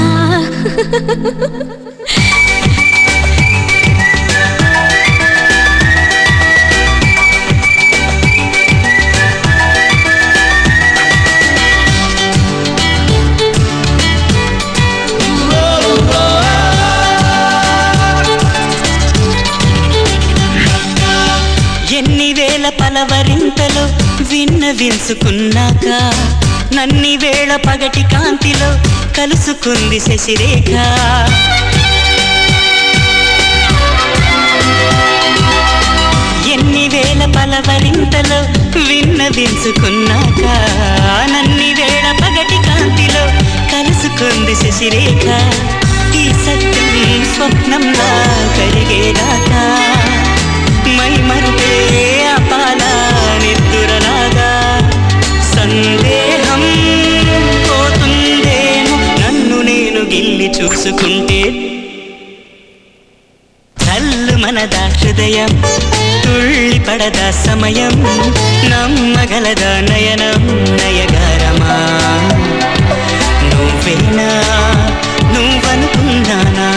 పలవరింతలో విన్న వించుకున్నాక నన్ని వేళ పగటి కాంతిలో కలుసుకుంది శశిరేఖ. ఎన్ని వేళ పలవరింతలో విన్న వించుకున్నాక నన్ని వేళ పగటి కాంతిలో కలుసుకుంది శశిరేఖ. ఈ సత్యం స్వప్నంలా కరిగేదాకా మై మరుపే అపాలా నిద్దురలాగా సందేహం పోతుందేమో నన్ను నేను గిల్లి చూసుకుంటే. తల్లు మనదా హృదయం, తుళ్ళి పడదా సమయం, నమ్మగలదా నయనం నయగారమా? నువ్వేనా నువ్వనుకున్నానా?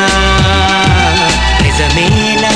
నిజమేనా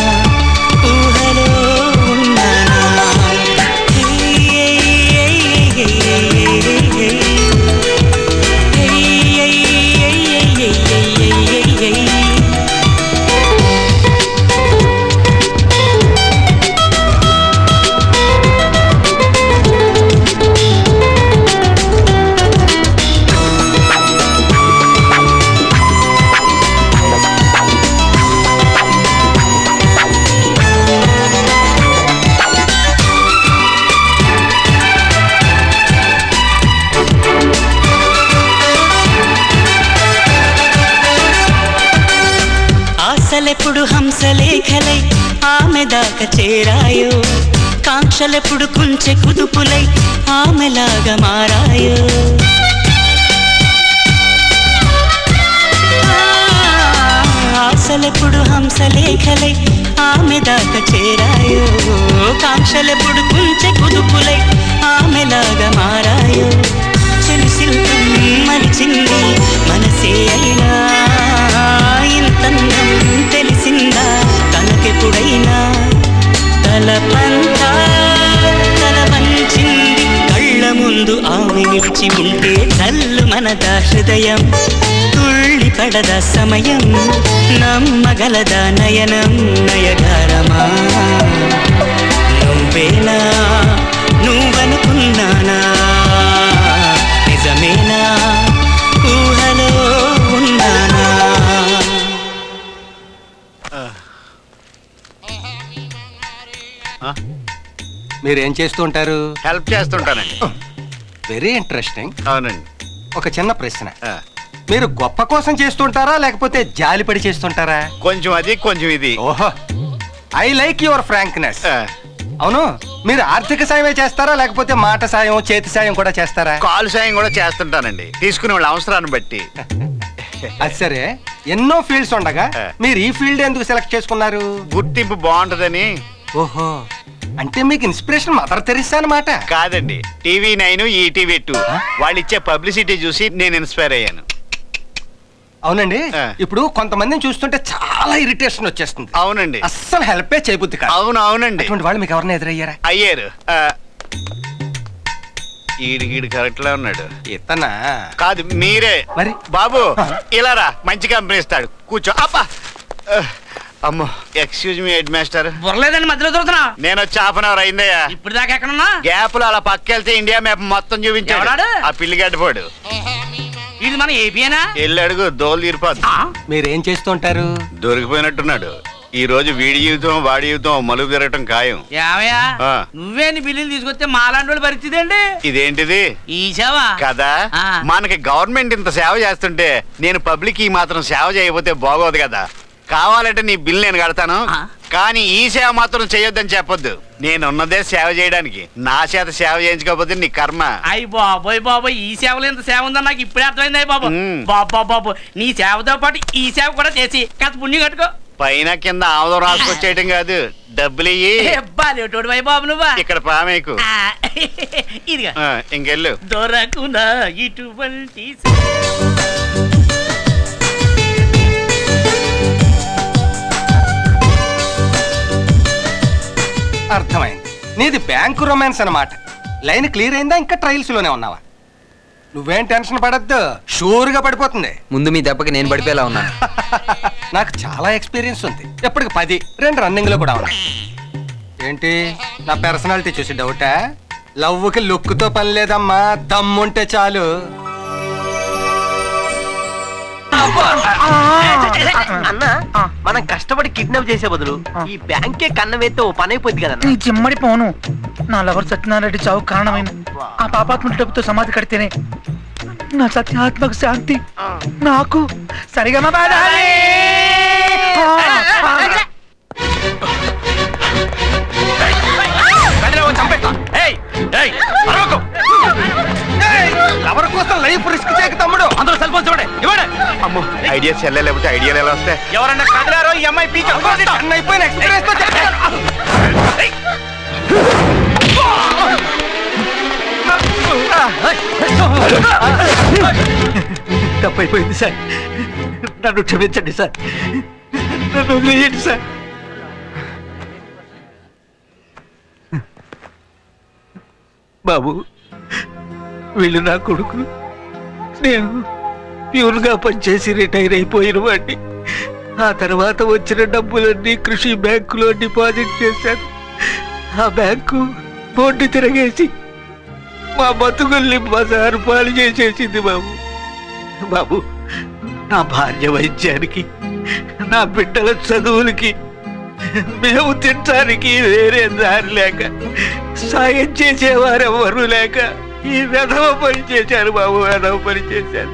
ఎప్పుడు హంసలేఖలై ఆమె దాకా చేరాయో, కాంక్షలెప్పుడు కుంచె కుదుపులై ఆమెలాగా మారాయో. ఆశలెప్పుడు హంసలేఖలై ఆమె దాకా చేరాయో, కాంక్షలెప్పుడు కుంచె కుదుపులై ఆమెలాగా మారాయో. చెలిసిల్కం మలిచింది మనసే అయినా ఇంతన్నం తెలిసిందా తనకెప్పుడైనా? తలపంతా తల వంచింది కళ్ళ ముందు ఆమె నిలిచి ఉంటే. తల్లు మనదా హృదయం, తుళ్ళి పడదా సమయం, నమ్మగలదా నయనం నయగారమా? నువ్వేనా నువ్వనుకున్నానా? నిజమేనా ఊహలో ఉన్నానా? మీరేం చేస్తూ ఉంటారు? హెల్ప్ చేస్తుంటానండి. Very interesting. అవునండి. ఒక చిన్న ప్రశ్న, మీరు గొప్ప కోసం చేస్తుంటారా లేకపోతే జాలిపడి చేస్తుంటారా? కొంచెం అది కొంచెం ఇది. ఓహో, ఐ లైక్ యువర్ ఫ్రాంక్నెస్. అవును, మీరు ఆర్థిక సాయమే చేస్తారా లేకపోతే మాట సాయం చేతి సాయం కూడా చేస్తారా? కాలు సాయం కూడా చేస్తుంటానండి, తీసుకునే వాళ్ళ అవసరాన్ని బట్టి. అది సరే, ఎన్నో ఫీల్డ్స్ ఉండగా మీరు ఈ ఫీల్డ్ ఎందుకు సెలెక్ట్ చేసుకున్నారు? గుర్తింపు బాగుంటదని. ఓహో, అంటే మీకు ఇన్స్పిరేషన్ మదర్ తెరిసా అన్నమాట? కాదండి, TV9, ETV 2 వాళ్ళు ఇచ్చే పబ్లిసిటీ చూసి నేను ఇన్స్పైర్ అయ్యాను. అవునండి. ఇప్పుడు కొంతమందిని చూస్తుంటే చాలా ఇరిటేషన్ వచ్చేస్తుంది. అవునండి, అస్సలు హెల్పే చేయబుద్ది కాదు. అవును అవునండి. వాళ్ళు మీకు ఎవరైనా ఎదురయ్యారా? అయ్యారు. ఈడు కరెక్ట్ లా ఉన్నాడు. ఇతనా? కాదు, మీరే. మరి బాబు ఇలా రా, మంచి కంపెనీ ఇస్తాడు, కూర్చో. అప్ప అమ్మో, ఎక్స్క్యూజ్ మీ హెడ్ మాస్టర్. బొర్లేదండి, మధ్యలో దొరుకుతున్నా నేను వచ్చి హాఫ్ అన్ అవర్ అయిందయ్యా. ఇప్పుడు దాకా ఎక్కడున్నా? గ్యాప్ లో అలా పక్కెళ్తే ఇండియా మ్యాప్ మొత్తం చూపించాడు ఆ పిల్లి గడ్డపోడు. ఇది మన ఏబియేనా? వెళ్ళి అడుగు, దోలు తీరిపోద్దు. మీరేం చేస్తుంటారు? దొరికిపోయినట్టున్నాడు. ఈ రోజు వీడి జీవితం వాడి జీవితం మలుపు తిరగటం ఖాయం. నువ్వేని బిల్లులు తీసుకొస్తే మాలాంటి వాళ్ళు పరిస్థితి అండి. ఇదేంటిది ఈ సేవ కదా? మనకి గవర్నమెంట్ ఇంత సేవ చేస్తుంటే నేను పబ్లిక్ ఈ మాత్రం సేవ చేయకపోతే బాగోదు కదా. కావాలంటే నీ బిల్లు నేను కడతాను, కానీ ఈ సేవ మాత్రం చేయొద్దని చెప్పొద్దు. నేనున్నదే సేవ చేయడానికి, నా చేత సేవ చేయించుకోకపోతే నీ కర్మ. అయ్య బాబోయ్ బాబోయ్, ఈ సేవలో ఎంత సేవ ఉందని నాకు ఇప్పుడే అర్థమైంది. అయ్య బాబు బాబా బాబు, నీ సేవతో పాటు ఈ సేవ కూడా చేసి కాస్త పుణ్యం కట్టుకో. పైన కింద ఆముదం రాసుకొచ్చేయటం కాదు, డబ్బులు ఇయ్యి బాబు. నువ్వా ఇక్కడ పామేకు ఇదిగా ఇంకెళ్ళు. దొరకునా ఇటువంటి అర్థమైంది. నీది బ్యాంకు రొమాన్స్ అన్నమాట. లైన్ క్లియర్ అయిందా? ఇంకా ట్రయల్స్ లోనే ఉన్నావా? నువ్వేం టెన్షన్ పడద్దు, షూర్గా పడిపోతుంది. ముందు మీ దెబ్బకి నేను పడిపోయేలా ఉన్నా. నాకు చాలా ఎక్స్పీరియన్స్ ఉంది. ఎప్పటికి 10, 2 రన్నింగ్ లో కూడా ఉన్నా. ఏంటి నా పర్సనాలిటీ చూసి డౌటా? లవ్కి లుక్తో పని లేదమ్మా, దమ్ముంటే చాలు. అన్న మనం కష్టపడి కిడ్నాప్ చేసే బదులు ఈ బ్యాంకే కన్నవేస్తే ఓ పని అయిపోద్ది కదా. నీ జిమ్మడి పోను. నా లవర్ సత్యనారాయణ రెడ్డి చావు కారణమైన ఆ పాపాత్మ డబ్బుతో సమాధి కడితేనే నా సత్యాత్మకు శాంతి. నాకు సరిగా ఎవరి కోసం లైఫ్ రిస్క్ చేయక తమ్ముడు. అందరూ సెల్ ఫోన్ చూడండి. అమ్మో ఐడియా చెల్లెలేకపోతే ఐడియాలు ఎలా వస్తాయి? ఎవరన్నా కదలారో ఈ అమ్మాయి పీక్ అయిపోయిన ఎక్స్పీరియన్స్ తో తప్పైపోయింది సార్. నన్ను క్షమించండి సార్, నన్ను వదిలేయండి సార్. బాబు వీళ్ళు నా కొడుకు. నేను ప్యూర్గా పనిచేసి రిటైర్ అయిపోయిన వాడిని. ఆ తర్వాత వచ్చిన డబ్బులన్నీ కృషి బ్యాంకులో డిపాజిట్ చేశాను. ఆ బ్యాంకు బోర్డు తిరగేసి మా బతుకుల్ని బజారు పాలు చేసేసింది బాబు. బాబు నా భార్య వైద్యానికి, నా బిడ్డల చదువులకి, మేము తినడానికి వేరే దారి లేక, సాయం చేసేవారెవరూ లేక ఈ వెధవ పని చేశారు బాబు. వెధవ పని చేశారు.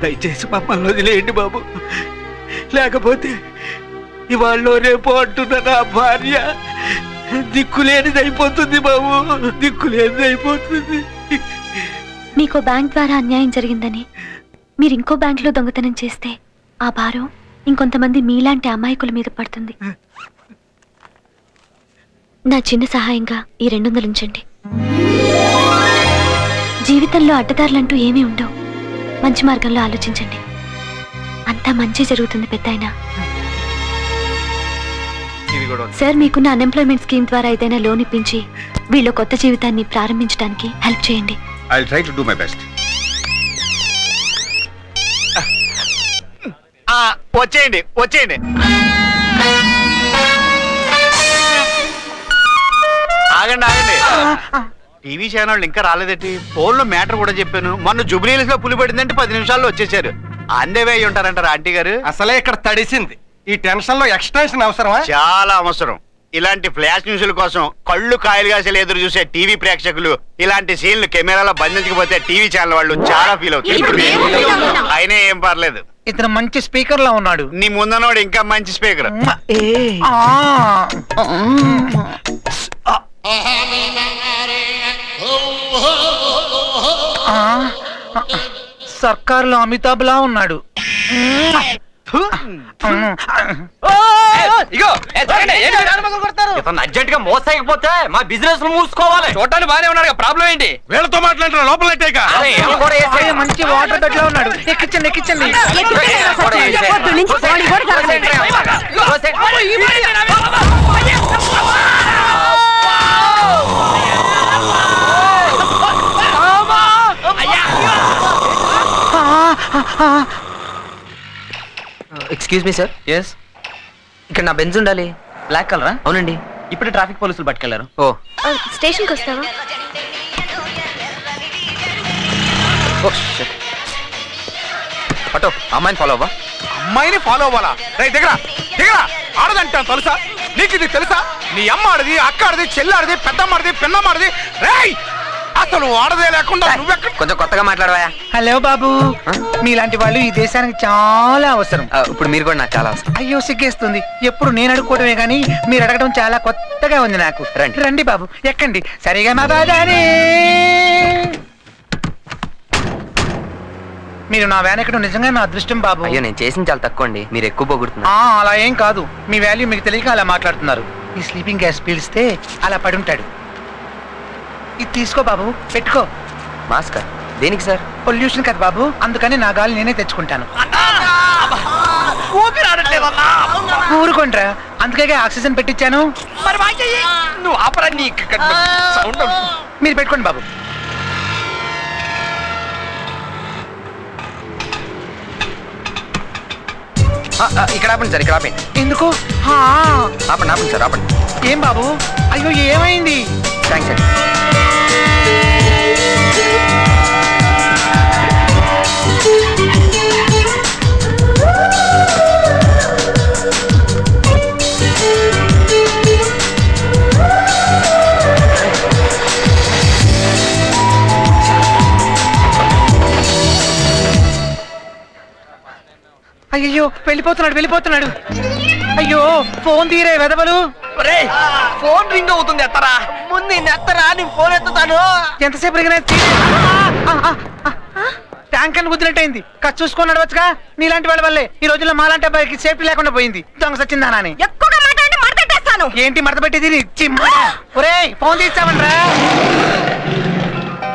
దయచేసి మమ్మల్ని వదిలేయండి బాబు, లేకపోతే ఇవాళ్ళ రేపు అంటున్న నా భార్య దిక్కులేనిది అయిపోతుంది బాబు, దిక్కులేనిది అయిపోతుంది. మీకు బ్యాంక్ ద్వారా అన్యాయం జరిగిందని మీరు ఇంకో బ్యాంకులో దొంగతనం చేస్తే ఆ భారం ఇంకొంతమంది మీలాంటి అమాయకుల మీద పడుతుంది. నా చిన్న సహాయంగా ఈ 200 ఉంచండి. జీవితంలో అడ్డదారులంటూ ఏమీ ఉండవు. మంచి మార్గంలో ఆలోచించండి, అంతా మంచి జరుగుతుంది పెద్దాయన. సార్ మీకున్న అన్ఎంప్లాయ్మెంట్ స్కీమ్ ద్వారా ఏదైనా లోన్ ఇప్పించి వీళ్ళ కొత్త జీవితాన్ని ప్రారంభించడానికి హెల్ప్ చేయండి. I'll try to do my best. వచ్చేయండి వచ్చేయండి. ఆగండి ఆగండి, టీవీ ఛానల్ ఇంకా రాలేదేంటి? ఫోన్ లో మ్యాటర్ కూడా చెప్పాను. మొన్న జుబ్లీహిల్స్ లో పులి పడిందంటే 10 నిమిషాల్లో వచ్చేసారు. అందేవే ఉంటారంటారు ఆంటీ గారు. అసలే ఇక్కడ తడిసింది. ఈ టెన్షన్ లో ఎక్స్టెన్షన్ అవసరమా? చాలా అవసరం. ఇలాంటి ఫ్లాష్ న్యూస్ల కోసం కళ్ళు కాయలుగా ఎదురు చూసే టీవీ ప్రేక్షకులు ఇలాంటి సీన్లు కెమెరాలో బంధించకపోతే టీవీ ఛానల్ వాళ్ళు చాలా ఫీల్ అవుతారు. అయినా ఏం పర్లేదు, ఇతను మంచి స్పీకర్ లా ఉన్నాడు. నీ ముందనోడు ఇంకా మంచి స్పీకర్. సర్కార్లో అమితాబ్ లా ఉన్నాడు. అర్జెంట్ గా మోసపోతే మా బిజినెస్ మూసుకోవాలి. చూడటానికి బానే ఉన్నాడు, ప్రాబ్లం ఏంటి? వీళ్ళతో మాట్లాడిన లోపల మంచి వాటర్ బెడ్ లో ఉన్నాడు. ఎక్కించండి ఎక్కించండి. Excuse me sir. ఎస్ ఇక్కడ నా బెంజ్ ఉండాలి. బ్లాక్ కలరా? అవునండి, ఇప్పుడే ట్రాఫిక్ పోలీసులు పట్టుకెళ్లారు. ఓ స్టేషన్కి వస్తావా? అటో అమ్మాయిని ఫాలో అవ్వా. అమ్మాయిని ఫాలో అవ్వాలా? దగ్గర దగ్గర ఆడదంటాను తెలుసా నీకు? ఇది తెలుసా? నీ అమ్మ ఆడది, అక్క ఆడది, చెల్లాడది, పెద్దమ్మ ఆడది, పిన్నమ్మ ఆడది. రేయ్ అసలు వాడదే లేకుండా నువ్వెక్కడ కొంచెం కొత్తగా మాట్లాడవా. హలో బాబు, మీలాంటి వాళ్ళు ఈ దేశానికి చాలా అవసరం. ఇప్పుడు మీరు కూడా నాకు చాలా అవసరం. అయ్యో సిగ్గేస్తుంది, ఎప్పుడు నేను అడుక్కోవడమే కానీ మీరు అడగడం చాలా కొత్తగా ఉంది నాకు. రండి రండి బాబు, ఎక్కండి. సరిగా మా బాధానే మీరు నా వ్యాన్ ఎక్కడ నిజంగా నా అదృష్టం బాబు. అయ్యో నేను చేసిన చాలా తక్కువ అండి, మీరు ఎక్కువ పోగొడుతున్నారు. అలా ఏం కాదు, మీ వాల్యూ మీకు తెలియక అలా మాట్లాడుతున్నారు. ఈ స్లీపింగ్ గ్యాస్ పీల్స్తే అలా పడి ఉంటాడు. ఇది తీసుకో బాబు, పెట్టుకో. మాస్క్ దేనికి సార్? పొల్యూషన్ కదా బాబు, అందుకని నా గాలి నేనే తెచ్చుకుంటాను. ఊరుకోండ్రా, అందుకే ఆక్సిజన్ పెట్టించాను. మీరు పెట్టుకోండి బాబు. ఇక్కడ ఆపండి సార్, ఇక్కడ ఆపండి. ఎందుకు? ఆపండి ఆపండి సార్, ఆపండి. ఏం బాబు? అయ్యో ఏమైంది? థ్యాంక్స్ అండి. అయ్యో వెళ్ళిపోతున్నాడు వెళ్ళిపోతున్నాడు. అయ్యో ఫోన్ తీరే వెదవలు. ఫోన్ రింగ్ అవుతుంది, ఎత్తరా. ముందు ఎత్తరా, నేను ఫోన్ ఎత్తుతాను. ఎంతసేపు రింగ్? ట్యాంక్ అని కుదిరినట్టయింది. ఖర్చు చూసుకొని నడవచ్చుగా. నీలాంటి వాళ్ళ వల్లే ఈ రోజుల్లో మాలాంటి అబ్బాయికి సేఫ్టీ లేకుండా పోయింది. దొంగ సచ్చిందా నాని. ఎక్కువగా మాట్లాడి మడత పెట్టేస్తాను. ఏంటి మడత పెట్టేది? ఒరే ఫోన్ తీస్తామంటరా.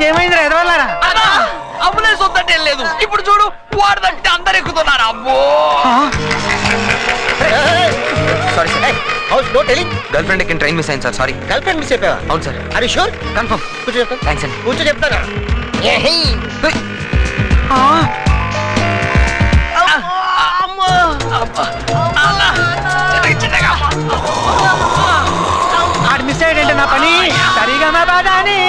ఏమైందిరా ఎదవల్లారా? అంబులెన్స్ వద్దంటే లేదు, ఇప్పుడు చూడు వాడు తగ్గితే అందరు ఎక్కుతున్నారు. అబ్బో sorry sir. House no telling. Girl friend ఎక్కిన ట్రైన్ మిస్ అయింది sir. Sorry, girl friend miss అయిపోయా? అవును సార్. అరే షూర్, కన్ఫర్మ్. కూర్చో చెప్తాను. థ్యాంక్స్ అండి. కూర్చో చెప్తాను. ఆడు మిస్ అయ్యాడంటే నా పని సరిగా మా బాధ అని.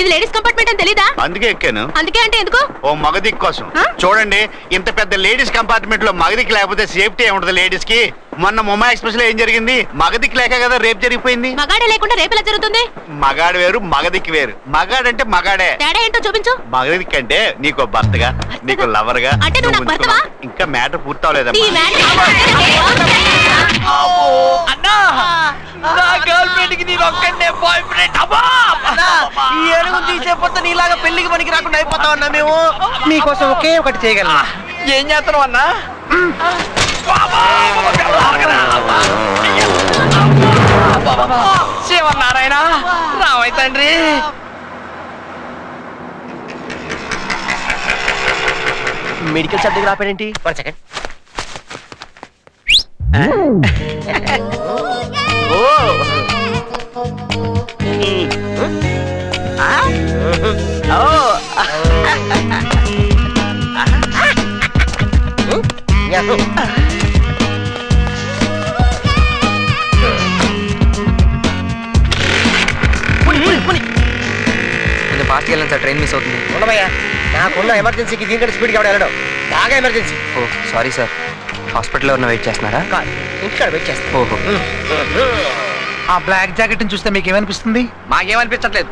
ఇది లేడీస్ కంపార్ట్మెంట్ అని తెలీదా? అందుకే ఎక్కాను. అందుకే అంటే ఎందుకు? ఓ మగదిక్ కోసం. చూడండి, ఇంత పెద్ద లేడీస్ కంపార్ట్మెంట్ లో మగదిక్ లేకపోతే సేఫ్టీ ఏముంటది లేడీస్ కి? మొన్న ముంబై ఎక్స్ప్రెస్ లో ఏం జరిగింది? మగదిక్ లేక కదా రేప్ జరిగిపోయింది. మగాడే లేకుండా రేపు ఎలా జరుగుతుంది? మగాడు వేరు, మగదిక్ వేరు. మగాడంటే మగాడే. తేడా ఏంటో చూపించు. మగదిక్ అంటే నీకు భర్తగా, నీకు లవర్ గా. అంటే నువ్వు నాకు భర్తవా? ఇంకా మ్యాటర్ పూర్తవలేదా? అన్నా నా గర్ల్ ఫ్రెండ్ కి నేను ఒక్కనే బాయ్ ఫ్రెండ్. అబ్బా ఈ ఏనుగు తీసేపోతే నీలాగా పెళ్లికి పనికి రాకుండా అయిపోతావు అన్నా. మేము నీకోసం ఒకే ఒకటి చేయగలం. ఏం చేస్తున్నావు అన్నా? శివనారాయణ రావయ్య తండ్రి. మెడికల్ షాప్ దగ్గర ఆపారేంటి? One second. కొంచెం ఫాస్ట్ వెళ్ళండి సార్, ట్రైన్ మిస్ అవుతుంది. ఉండబోయా నాకున్న ఎమర్జెన్సీకి దీనికంటే స్పీడ్గా వెళ్ళడం బాగా ఎమర్జెన్సీ. ఓ సారీ సార్, హాస్పిటల్లో ఉన్న వెయిట్ చేస్తున్నారా? ఇక్కడ వెయిట్ చేస్తా. ఓహో, ఆ బ్లాక్ జాకెట్ని చూస్తే మీకు ఏమనిపిస్తుంది? మాకేమనిపించట్లేదు.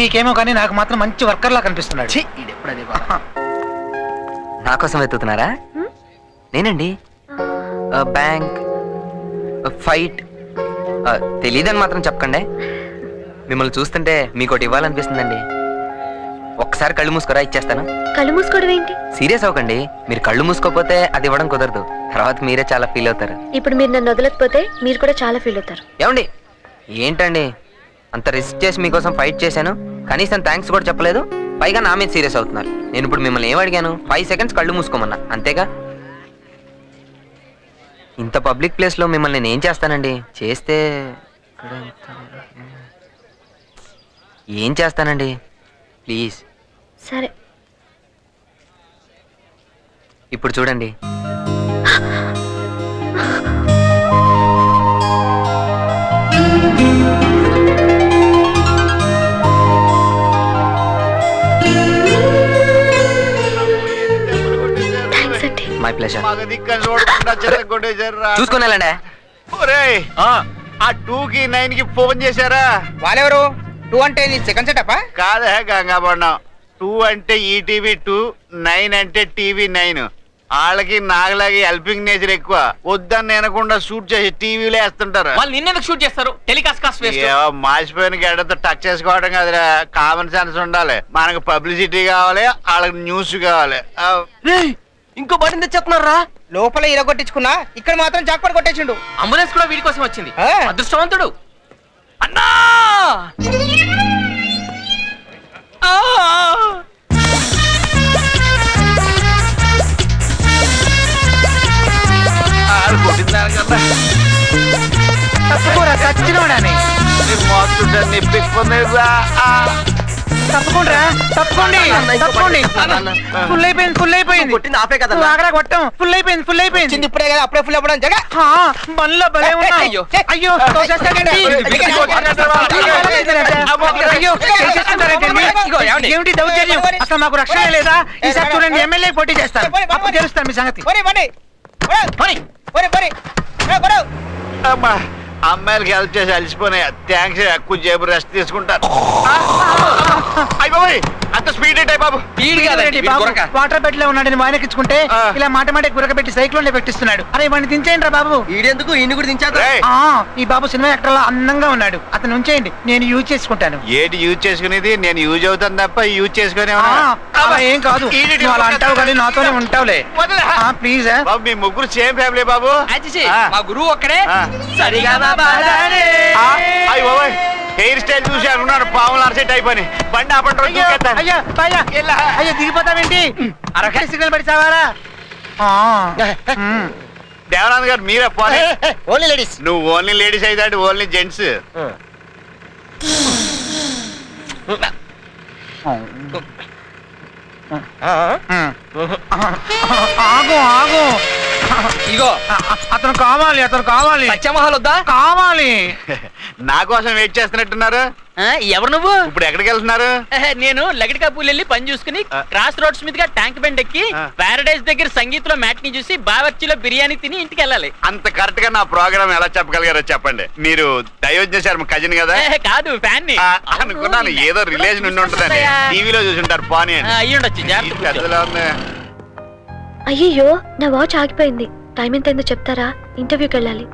మీకేమో కానీ నాకు మాత్రం మంచి వర్కర్లా కనిపిస్తున్నాడు. నా కోసం వెతుకుతున్నారా? నేనండి. బ్యాంక్ ఫైట్ తెలీదని మాత్రం చెప్పకండి. మిమ్మల్ని చూస్తుంటే మీకు ఒకటి ఇవ్వాలనిపిస్తుందండి. ఒకసారి కళ్ళు మూసుకోరా, ఇచ్చేస్తాను. కళ్ళు మూసుకోవడం ఏంటి? సీరియస్ అవ్వకండి. మీరు కళ్ళు మూసుకోపోతే అది ఇవ్వడం కుదరదు, తర్వాత మీరే చాలా ఫీల్ అవుతారు. ఇప్పుడు మీరు నన్ను వదలకపోతే మీరు కూడా చాలా ఫీల్ అవుతారు. ఏమండి ఏంటండి, అంత రిస్క్ చేసి మీకోసం ఫైట్ చేశాను, కనీసం థ్యాంక్స్ కూడా చెప్పలేదు, పైగా నా మీద సీరియస్ అవుతున్నారు. నేను ఇప్పుడు మిమ్మల్ని ఏం అడిగాను? 5 సెకండ్స్ కళ్ళు మూసుకోమన్నా, అంతేగా. ఇంత పబ్లిక్ ప్లేస్లో మిమ్మల్ని నేనేం చేస్తానండి? చేస్తే ఏం చేస్తానండి? ప్లీజ్. సరే ఇప్పుడు చూడండి. My pleasure. చూసుకున్నాలండి. ఆ 2 కి 9 కి ఫోన్ చేశారా? వాళ్ళెవరు? టూ అంటే ఇది సెకండ్ సెటప్ కాదు హే గంగాబొండం. 2 అంటే ఈటీవీ 2, 9 అంటే టీవీ 9. వాళ్ళకి నాగలాగి హెల్పింగ్ నేచర్ ఎక్కువ, వద్దని అనకుండా షూట్ చేసి టీవీలో వేస్తుంటారు. వాళ్ళు నిన్నెందుకు షూట్ చేస్తారు? Telecast cost waste. మాసిపోయిన గడ్డతో టచ్ చేసుకోవడం కాదురా, కామన్ సెన్స్ ఉండాలి. మనకు పబ్లిసిటీ కావాలి, వాళ్ళకి న్యూస్ కావాలి. ఇంకో బటన్ తెచ్చేస్తున్నారా? లోపల ఇలా కొట్టించుకున్నా, ఇక్కడ మాత్రం జాక్పాట్ కొట్టేసిండు. అంబులెన్స్ కూడా వీడి కోసం వచ్చింది, అదృష్టవంతుడు అన్నా. ఏమిటి దౌర్జన్యం అసలు? మాకు రక్షణ లేదా? ఈసారి చూడండి, ఎమ్మెల్యే పోటీ చేస్తారు, అప్పుడు తెలుస్తారు మీ సంగతి. అమ్మా, అమ్మాయిలకి హెల్ప్ చేసి అలిసిపోయినాయి. థ్యాంక్స్, ఎక్కువ జేబు రెస్ట్ తీసుకుంటాను. వాటర్ బెడ్ లో ఉన్నాడని వాయనకిచ్చుకుంటే ఇలా మాట గురకబెట్టి సైక్లోన్ లో పెట్టిస్తున్నాడు. అరే వాడిని దించేయండి రా బాబు. ఈడెందుకు, ఈయన కూడా దించారు. ఈ బాబు సినిమా యాక్టర్ లా అందంగా ఉన్నాడు, అతను ఉంచేయండి, నేను యూజ్ చేసుకుంటాను. ఏంటి యూజ్ చేసుకునేది? నేను యూజ్ అవుతాను తప్ప యూజ్ చేసుకునే ఏం కాదు. అలా అంటావు కానీ నాతోనే ఉంటావులే, ప్లీజ్. మీ ముగ్గురు సేమ్ ఫ్యామిలీ బాబు, మా గురువు ఒక్కడే. సరిగా హెయిర్ స్టైల్ చూసి అనుకున్నాడు పావులు అరసే టైప్ అని. బండి అయ్యా దిగిపోతామేంటి? అరకాయ సిగ్నల్ పడి సావారా? దేవరాజు గారు మీరే పోలే. Only ladies. నువ్వు ఓన్లీ లేడీస్ అయితే ఓన్లీ జెంట్స్. ఆగు ఆగు, ఇగో అతను కావాలి, అతను కావాలి. సత్యమహల్ వద్దా? కావాలి. నా కోసం వెయిట్ చేస్తున్నట్టున్నారు. ఎవరు నువ్వు? ఇప్పుడు ఎక్కడికి వెళ్తున్నారు? నేను లగడికా పూల్ వెళ్ళి పని చూసుకుని క్రాస్ రోడ్స్ మీదుగా ట్యాంక్ బండ్ ఎక్కి ప్యారడైజ్ దగ్గర సంగీత్ లో మ్యాట్ ని చూసి బావర్చిలో బిర్యానీ తిని ఇంటికి వెళ్ళాలి. అంత కరెక్ట్ గా నా ప్రోగ్రామ్ ఎలా చెప్పగలిగారో చెప్పండి. మీరు దయోజ్ఞ శర్మ కజిన్ కదా? కాదు, ఫ్యాన్ ని అనుకున్నాను. ఏదో రిలేషన్ ఉండి ఉంటుందని టీవీలో చూసుంటారు. పానీ అయ్యుండొచ్చు. అయ్యో నా వాచ్ ఆగిపోయింది, టైం ఎంత అయిందో చెప్తారా? ఇంటర్వ్యూకి వెళ్ళాలి.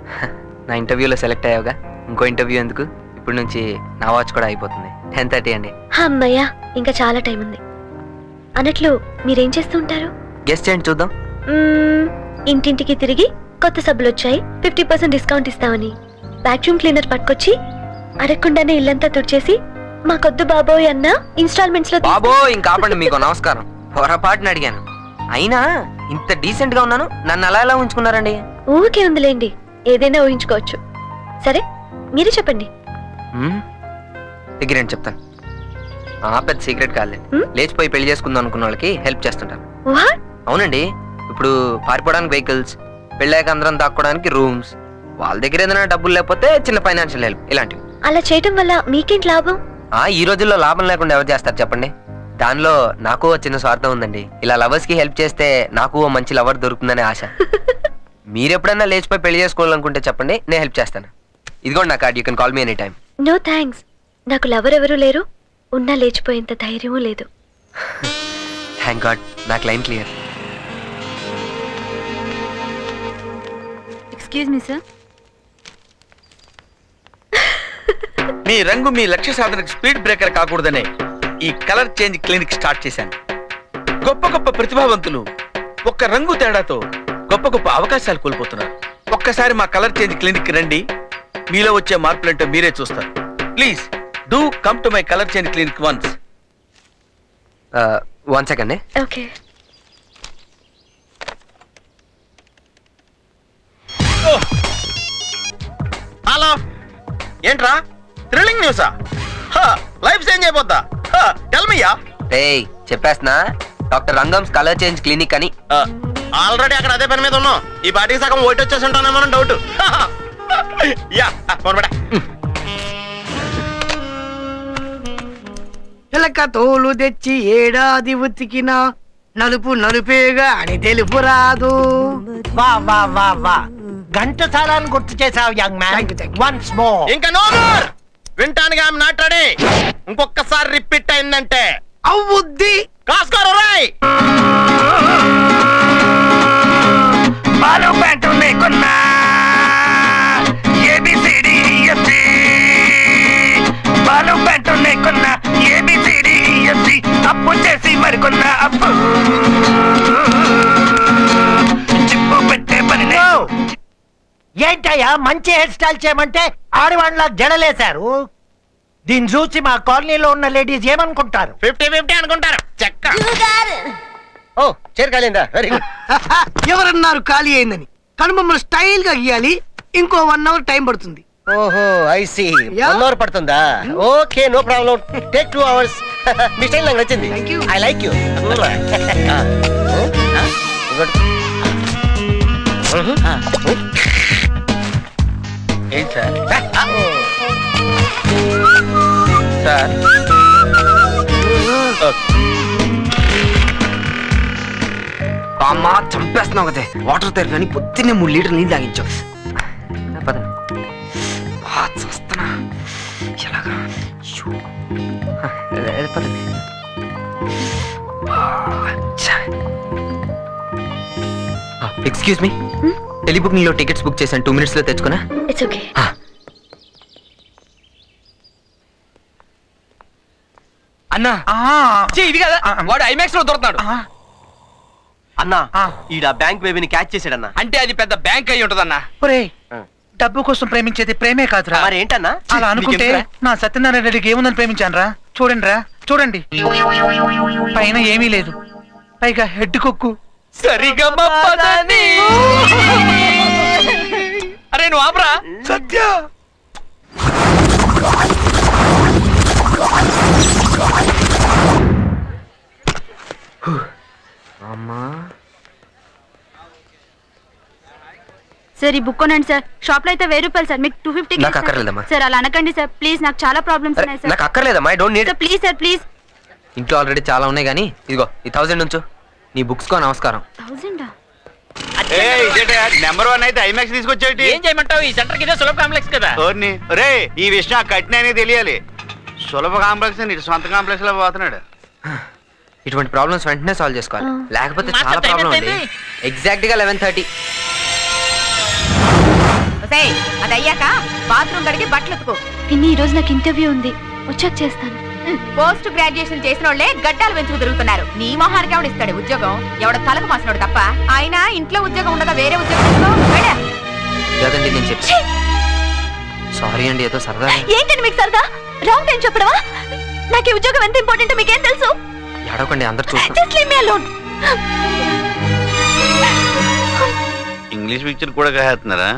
నా ఇంటర్వ్యూలో సెలెక్ట్ అయ్యావుగా, ఇంకో ఇంటర్వ్యూ ఎందుకు? ఇప్పుడు నుంచి నా వాచ్ కూడా అయిపోతుంది. 10:30 అండి. అమ్మయ్యా, ఇంకా చాలా టైం ఉంది. అన్నట్లు మీరేం చేస్తూ ఉంటారు? గెస్ట్ చేయండి చూద్దాం. ఇంటింటికి తిరిగి కొత్త సబ్బులు వచ్చాయి 50% డిస్కౌంట్ ఇస్తామని వాక్యూమ్ క్లీనర్ పట్టుకొచ్చి అడగకుండానే ఇల్లంతా తుడిచేసి మాకొద్దు బాబోయ్ అన్న ఇన్స్టాల్మెంట్స్ లో. బాబోయ్ ఇంకా ఆపండి, మీకు నమస్కారం. పొరపాటున అడిగాను, అయినా ఇంత డీసెంట్ గా ఉన్నాను, నన్ను అలా ఎలా ఉంచుకున్నారండి? ఊరికే ఉందిలేండి, ఏదైనా ఊహించుకోవచ్చు. సరే మీరే చెప్పండి. దగ్గర చెప్తాను. పెద్ద సీక్రెట్ కాదులేండి. లేచిపోయి పెళ్లి చేసుకుందాం అనుకున్న వాళ్ళకి హెల్ప్ చేస్తుంటాను. అవునండి, ఇప్పుడు పారిపోవడానికి వెహికల్స్, పెళ్ళాక అందరం దాక్కోవడానికి రూమ్స్, వాళ్ళ దగ్గర ఏదైనా డబ్బులు లేకపోతే చిన్న ఫైనాన్షియల్ హెల్ప్, ఇలాంటివి. అలా చేయటం వల్ల మీకేంటి లాభం? ఈ రోజుల్లో లాభం లేకుండా ఎవరు చేస్తారు చెప్పండి. దానిలో నాకు చిన్న స్వార్థం ఉందండి. ఇలా లవర్స్ కి హెల్ప్ చేస్తే నాకు మంచి లవర్ దొరుకుతుందనే ఆశ. మీరెప్పుడన్నా లేచిపోయి పెళ్లి చేసుకోవాలనుకుంటే చెప్పండి, నేను హెల్ప్ చేస్తాను. ఇదిగోండి నా card, you can call me any time. No thanks, నాకు లవర్ ఎవరు లేరు, ఉన్నా లేచిపోయేంత ధైర్యమూ లేదు. థ్యాంక్ గాడ్, నా line clear. Excuse me sir. మీ రంగు మీ లక్ష్య సాధనకు స్పీడ్ బ్రేకర్ కాకూడదనే ఈ కలర్ చేంజ్ క్లినిక్ స్టార్ట్ చేశాను. గొప్ప గొప్ప ప్రతిభావంతులు ఒక్క రంగు తేడాతో గొప్ప గొప్ప అవకాశాలు కోల్పోతున్నారు. ఒక్కసారి మా కలర్ చేంజ్ క్లినిక్కి రండి, మీలో వచ్చే మార్పులంటే మీరే చూస్తారు. Please do come to my colour change clinic once. One second. Okay. Hello, ఏంట్రా థ్రిల్లింగ్ న్యూసా? లైఫ్ చేంజ్ అయిపోద్దా? చెప్పేస్తున్నా, డాక్టర్ రంగంస్ కలర్ చేంజ్ క్లినిక్ అని. ఆల్రెడీ అక్కడ అదే పని మీద ఉన్నాం, ఈ పాటికి సగం ఓటు వచ్చేసి ఉంటానేమో డౌట్. పిలక తోలు తెచ్చి ఏడాది ఉతికినా నలుపు నలుపేగా అని తెలుపు రాదు. వా వా వా వా, గంట సారాన్ని గుర్తు చేసావు యంగ్ మ్యాన్. Once more. ఇంకా నో మోర్. వింటానుగా ఆమె నాట్రాడి ఇంకొకసారి రిపీట్ అయిందంటే అవుద్ది కాస్కోరు రాయ్ బాలు ప్యాంటు నీకున్నా ABCDEFG బాలు ప్యాంటు నీకున్నా ABCDEFG అప్పు చేసి మరికున్నా అప్పు చిప్పు పెట్టే పనినే ఏంటయ్యా మంచి హెయిర్ స్టైల్ చేయమంటే ఆడవాళ్ళ జడలేశారు దీన్ని చూసి మా కాలనీలో ఉన్న లేడీస్ ఏమనుకుంటారు 50-50 అనుకుంటారు చెక్క ఓ చీర కాలిందా వెరీ గుడ్ ఎవరన్నారు ఖాళీ అయిందని కనుమమ్మలు స్టైల్ గా గీయాలి ఇంకో 1 hour టైం పడుతుంది ఓహో ఐ సీ 1 hour పడుతుందా okay no problem take 2 hours మీ స్టైల్ నాకు నచ్చింది ఐ లైక్ యు ఏంటి సార్ సార్ అమ్మ చంపేస్తున్నావు కదే వాటర్ తయారు కానీ పొద్దున్నే 3 లీటర్ నీళ్ళు తాగించావు పదండి చూస్తున్నా ఎలాగా పదండి ఎక్స్క్యూజ్ మీ టెలిబుకింగ్ లో టికెట్స్ బుక్ చేశాను 2 minutes లో తెచ్చుకున్నా ఇట్స్ ఓకే అన్నా ఇది కదా వాడు ఐమాక్స్ లో దొరుకుతాడు అన్నా ఈడ బ్యాంక్ బేబీని క్యాచ్ చేశాడన్నా అంటే అది పెద్ద బ్యాంక్ అయి ఉంటదన్నా డబ్బు కోసం ప్రేమించేది ప్రేమే కాదురా మరేంటన్నా అలా అనుకుంటే నా సత్యనారాయణ రెడ్డికి ఏముందని ప్రేమించాను రా చూడండి పైన ఏమీ లేదు పైగా హెడ్ కొక్కు అరే నువ్వు ఆపరా సత్య సార్ ఈ బుక్ కొనండి సార్ షాప్ లో అయితే ₹1000 సార్ మీకు ₹250 నాకు అక్కర్లేదమ్మా సార్ అలా అనకండి సార్ ప్లీజ్ నాకు చాలా ప్రాబ్లమ్స్ ఉన్నాయి సార్ నాకు అక్కర్లేదమ్మా I don't need sir please sir please ఇంట్లో ఆల్రెడీ చాలా ఉన్నాయి కానీ ఇదిగో ఈ 1000 ఉంచు నీ బుక్స్ కో నమస్కారం 1000 ఆ ఏయ్ ఇదేట నెంబర్ 1 అయితే ఐమాక్స్ తీసుకొచ్చేటి ఏం చేయమంటావ్ ఈ సెంటర్ కి ఇదే సులభ కాంప్లెక్స్ కదా ఓర్ని ఒరేయ్ ఈ విష్ణు కట్ననే తెలియాలి సులభ కాంప్లెక్స్ ని సొంత కాంప్లెక్స్ లో పోతున్నాడు ఇటువంటి ప్రాబ్లమ్స్ వెంటనే సాల్వ్ చేసుకోవాలి లేకపోతే చాలా ప్రాబ్లం ఉంది ఎగ్జాక్ట్ గా 11:30 సే అది అయ్యాక బాత్రూమ్ కడిగి బట్టలు ఉతుకు పిన్ని ఈ రోజు నాకు ఇంటర్వ్యూ ఉంది వచ్చాక చేస్తాను పోస్ట్ గ్రాడ్యుయేషన్ చేసిన వాళ్ళే గడ్డాలు పెంచుకు తిరుగుతున్నారు నీ మొహానికి ఎవడు ఇస్తాడు ఉద్యోగం ఎవడ తలకు మాసినాడు తప్ప ఆయన ఇంట్లో ఉద్యోగం ఉండగా వేరే ఉద్యోగం ఏదో సరదా ఏంటండి మీకు సరదా రాంగ్ టైం చెప్పడవా నాకు ఉద్యోగం ఎంత ఇంపార్టెంట్ మీకేం తెలుసు ఇంగ్లీష్ పిక్చర్ కూడా కాస్తున్నారా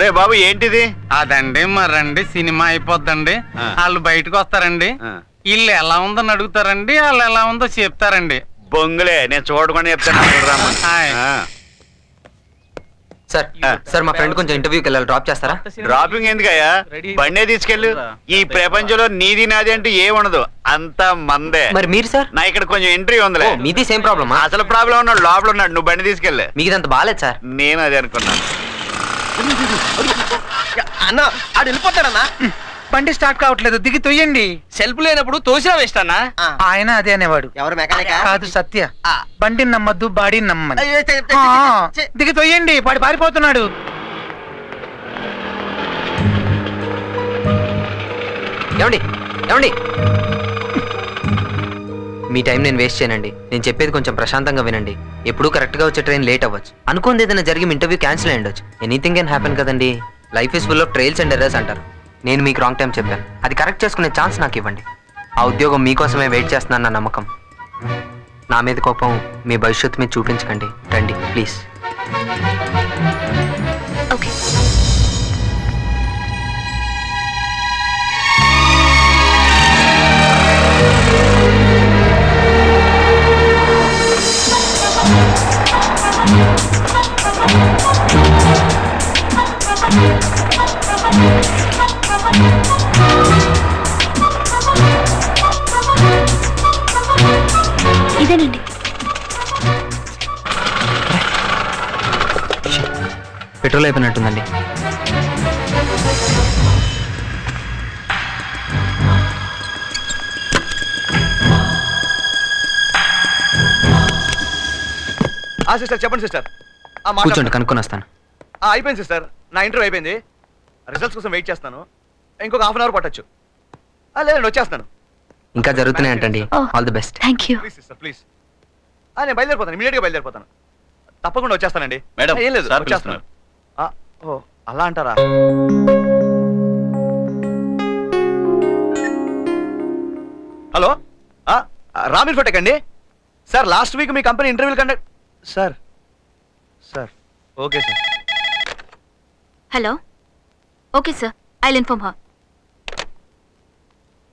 రే బాబు ఏంటిది అదండి మరండి సినిమా అయిపోద్దండి వాళ్ళు బయటకు వస్తారండి వీళ్ళు ఎలా ఉందని అడుగుతారండి వాళ్ళు ఎలా ఉందో చెప్తారండి బొంగులే నేను చూడకుండా చెప్తాను సార్ మా ఫ్రెండ్ కొంచెం ఇంటర్వ్యూకి వెళ్ళాలి డ్రాప్ చేస్తారా డ్రాపింగ్ ఎందుకయ్యా బండే తీసుకెళ్ళు ఈ ప్రపంచంలో నీది నాది అంటూ ఏముండదు అంతా మందే మరి మీరు సార్ నా ఇక్కడ కొంచెం ఎంట్రీ ఉందిలే మీది సేమ్ ప్రాబ్లమ్ అసలు ప్రాబ్లం ఉన్నాడు లోపల ఉన్నాడు నువ్వు బండి తీసుకెళ్ళి మీకు అంత బాగాలేదు సార్ నేను అదే అనుకున్నాను అన్న ఆడు వెళ్ళిపోతాడన్నా బండి స్టార్ట్ కావట్లేదు దిగి తొయ్యండి సెల్ఫ్ లేనప్పుడు తోసినా వేస్ట్ అన్నా ఆయన అదే అనేవాడు ఎవరు మెకానిక్ కాదు సత్య బండిని నమ్మద్దు బాడీని నమ్మని దిగి తొయ్యండి వాడు పారిపోతున్నాడు మీ టైం నేను వేస్ట్ చేయనండి నేను చెప్పేది కొంచెం ప్రశాంతంగా వినండి ఎప్పుడు కరెక్ట్ గా వచ్చే ట్రైన్ లేట్ అవ్వచ్చు అనుకోంది ఏదైనా జరిగి ఇంటర్వ్యూ క్యాన్సిల్ అయ్యొచ్చు ఎనీథింగ్ కెన్ హ్యాపెన్ కదండి life is full of trials and errors అంటారు నేను మీకు రాంగ్ టైం చెప్పాను అది కరెక్ట్ చేసుకునే ఛాన్స్ నాకు ఇవ్వండి ఆ ఉద్యోగం మీకోసమే వెయిట్ చేస్తున్నాను నా నమ్మకం నా మీద కోపం మీ భవిష్యత్తు మీద చూపించకండి రండి ప్లీజ్ ఓకే ఇదేనండి పెట్రోల్ అయిపోయినట్టుందండి సిస్టర్ చెప్పండి సిస్టర్. కూర్చోండి కనుక్కొని వస్తాను. అయిపోయింది సిస్టర్, నా ఇంటర్వ్యూ అయిపోయింది. రిజల్ట్స్ కోసం వెయిట్ చేస్తాను, ఇంకొక హాఫ్ అన్ అవర్ పట్టొచ్చు. లేదండి వచ్చేస్తాను. ఇంకా జరుగుతున్నాయి అంటండి. All the best. Thank you. Please sister please. నేను బయలుదేరిపోతాను, ఇమీడియట్గా బయలుదేరిపోతాను. తప్పకుండా వచ్చేస్తానండి మేడం. ఏం లేదు వచ్చేస్తాను. ఓ అలా అంటారా? హలో రామ్ ఇన్ఫోటెక్ అండి. సార్ లాస్ట్ వీక్ మీ కంపెనీ ఇంటర్వ్యూలు conduct. Sir sir okay sir. Hello okay sir, I will inform her.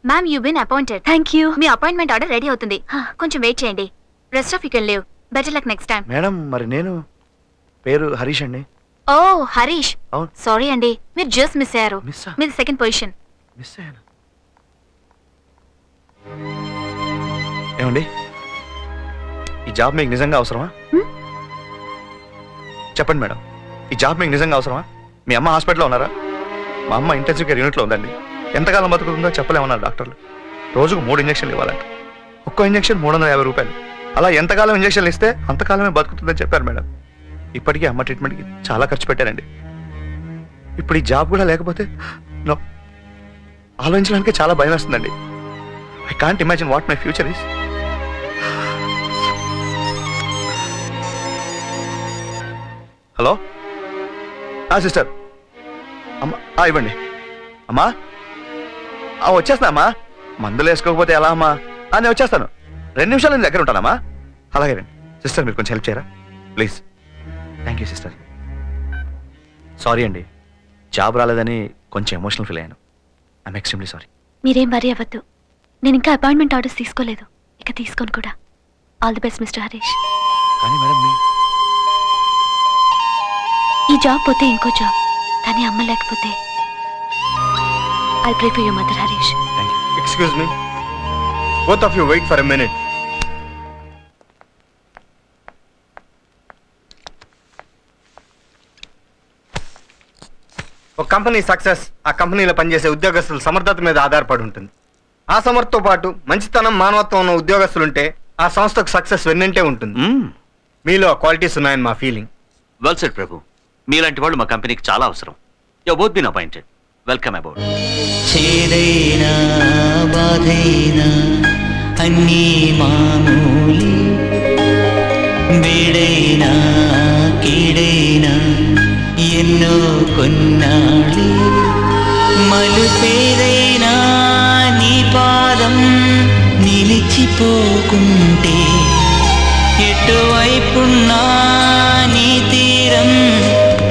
Ma'am you been appointed. Thank you. మీ అపాయింట్మెంట్ ఆర్డర్ రెడీ అవుతుంది, కొంచెం వెయిట్ చేయండి. Rest of you can leave. Better luck next time. Madam మరి నేను పేరు హరీష్ అండి. ఓ Harish, sorry అండి మీరు జస్ట్ మిస్ అయ్యారు. మీరు సెకండ్ పొజిషన్ మిస్ అయ్యాను. ఏమండి ఈ జాబ్ మీకు నిజంగా అవసరమా? చెప్పండి మేడం, ఈ జాబ్ మీకు నిజంగా అవసరమా? మీ అమ్మ హాస్పిటల్లో ఉన్నారా? మా అమ్మ ఇంటెన్సివ్ కేర్ యూనిట్లో ఉందండి. ఎంతకాలం బతుకుతుందో చెప్పలేమన్నారు డాక్టర్లు. రోజుకు 3 ఇంజక్షన్లు ఇవ్వాలంట. ఒక్కో ఇంజక్షన్ 350 రూపాయలు. అలా ఎంతకాలం ఇంజక్షన్లు ఇస్తే అంతకాలమే బతుకుతుందని చెప్పారు మేడం. ఇప్పటికీ అమ్మ ట్రీట్మెంట్కి చాలా ఖర్చు పెట్టారండి. ఇప్పుడు ఈ జాబ్ కూడా లేకపోతే ఆలోచించడానికి చాలా భయం వేస్తుందండి. I can't imagine what my future is. Hello? Sister. Amma, ఇవ్వండి. అమ్మా వచ్చేస్తా అమ్మా. మందులు వేసుకోకపోతే ఎలా అమ్మా? నేను వచ్చేస్తాను. 2 నిమిషాలు నేను దగ్గర ఉంటానమ్మా. అలాగే రండి. సిస్టర్ మీరు కొంచెం హెల్ప్ చేయరా please? Thank you sister. Sorry అండి జాబ్ రాలేదని కొంచెం ఎమోషనల్ ఫీల్ అయ్యాను. I'm extremely sorry. మీరేం మరీ అవ్వద్దు, నేను ఇంకా అపాయింట్మెంట్ ఆర్డర్స్ తీసుకోలేదు, ఇక తీసుకోను కూడా. All the best mister Harish. కానీ మేడం ఈ జాబ్ పోతే ఇంకో జాబ్, కానీ అమ్మ లేకపోతే I pray for your mother Harish. Thank you. Excuse me both of you, wait for a minute. ఒక కంపెనీ సక్సెస్ ఆ కంపెనీలో పనిచేసే ఉద్యోగస్తుల సమర్థత మీద ఆధారపడి ఉంటుంది. ఆ సమర్థతో పాటు మంచితనం, మానవత్వం ఉన్న ఉద్యోగస్తులుంటే ఆ సంస్థకు సక్సెస్ వెన్నంటే ఉంటుంది. మీలో క్వాలిటీస్ ఉన్నాయని మా ఫీలింగ్. వెల్ సెడ్ ప్రభు, మీలాంటి వాళ్ళు మా కంపెనీకి చాలా అవసరం. You both been appointed. Welcome about. చేదైనా బాధైనా అన్నీ మామూలే, వేడైనా కీడైనా ఎన్నో కొన్నాళ్ళే, మలుపేదైనా నీ పాదం నిలిచిపోకుంటే, ఎటువైపున్నా నీ తీరం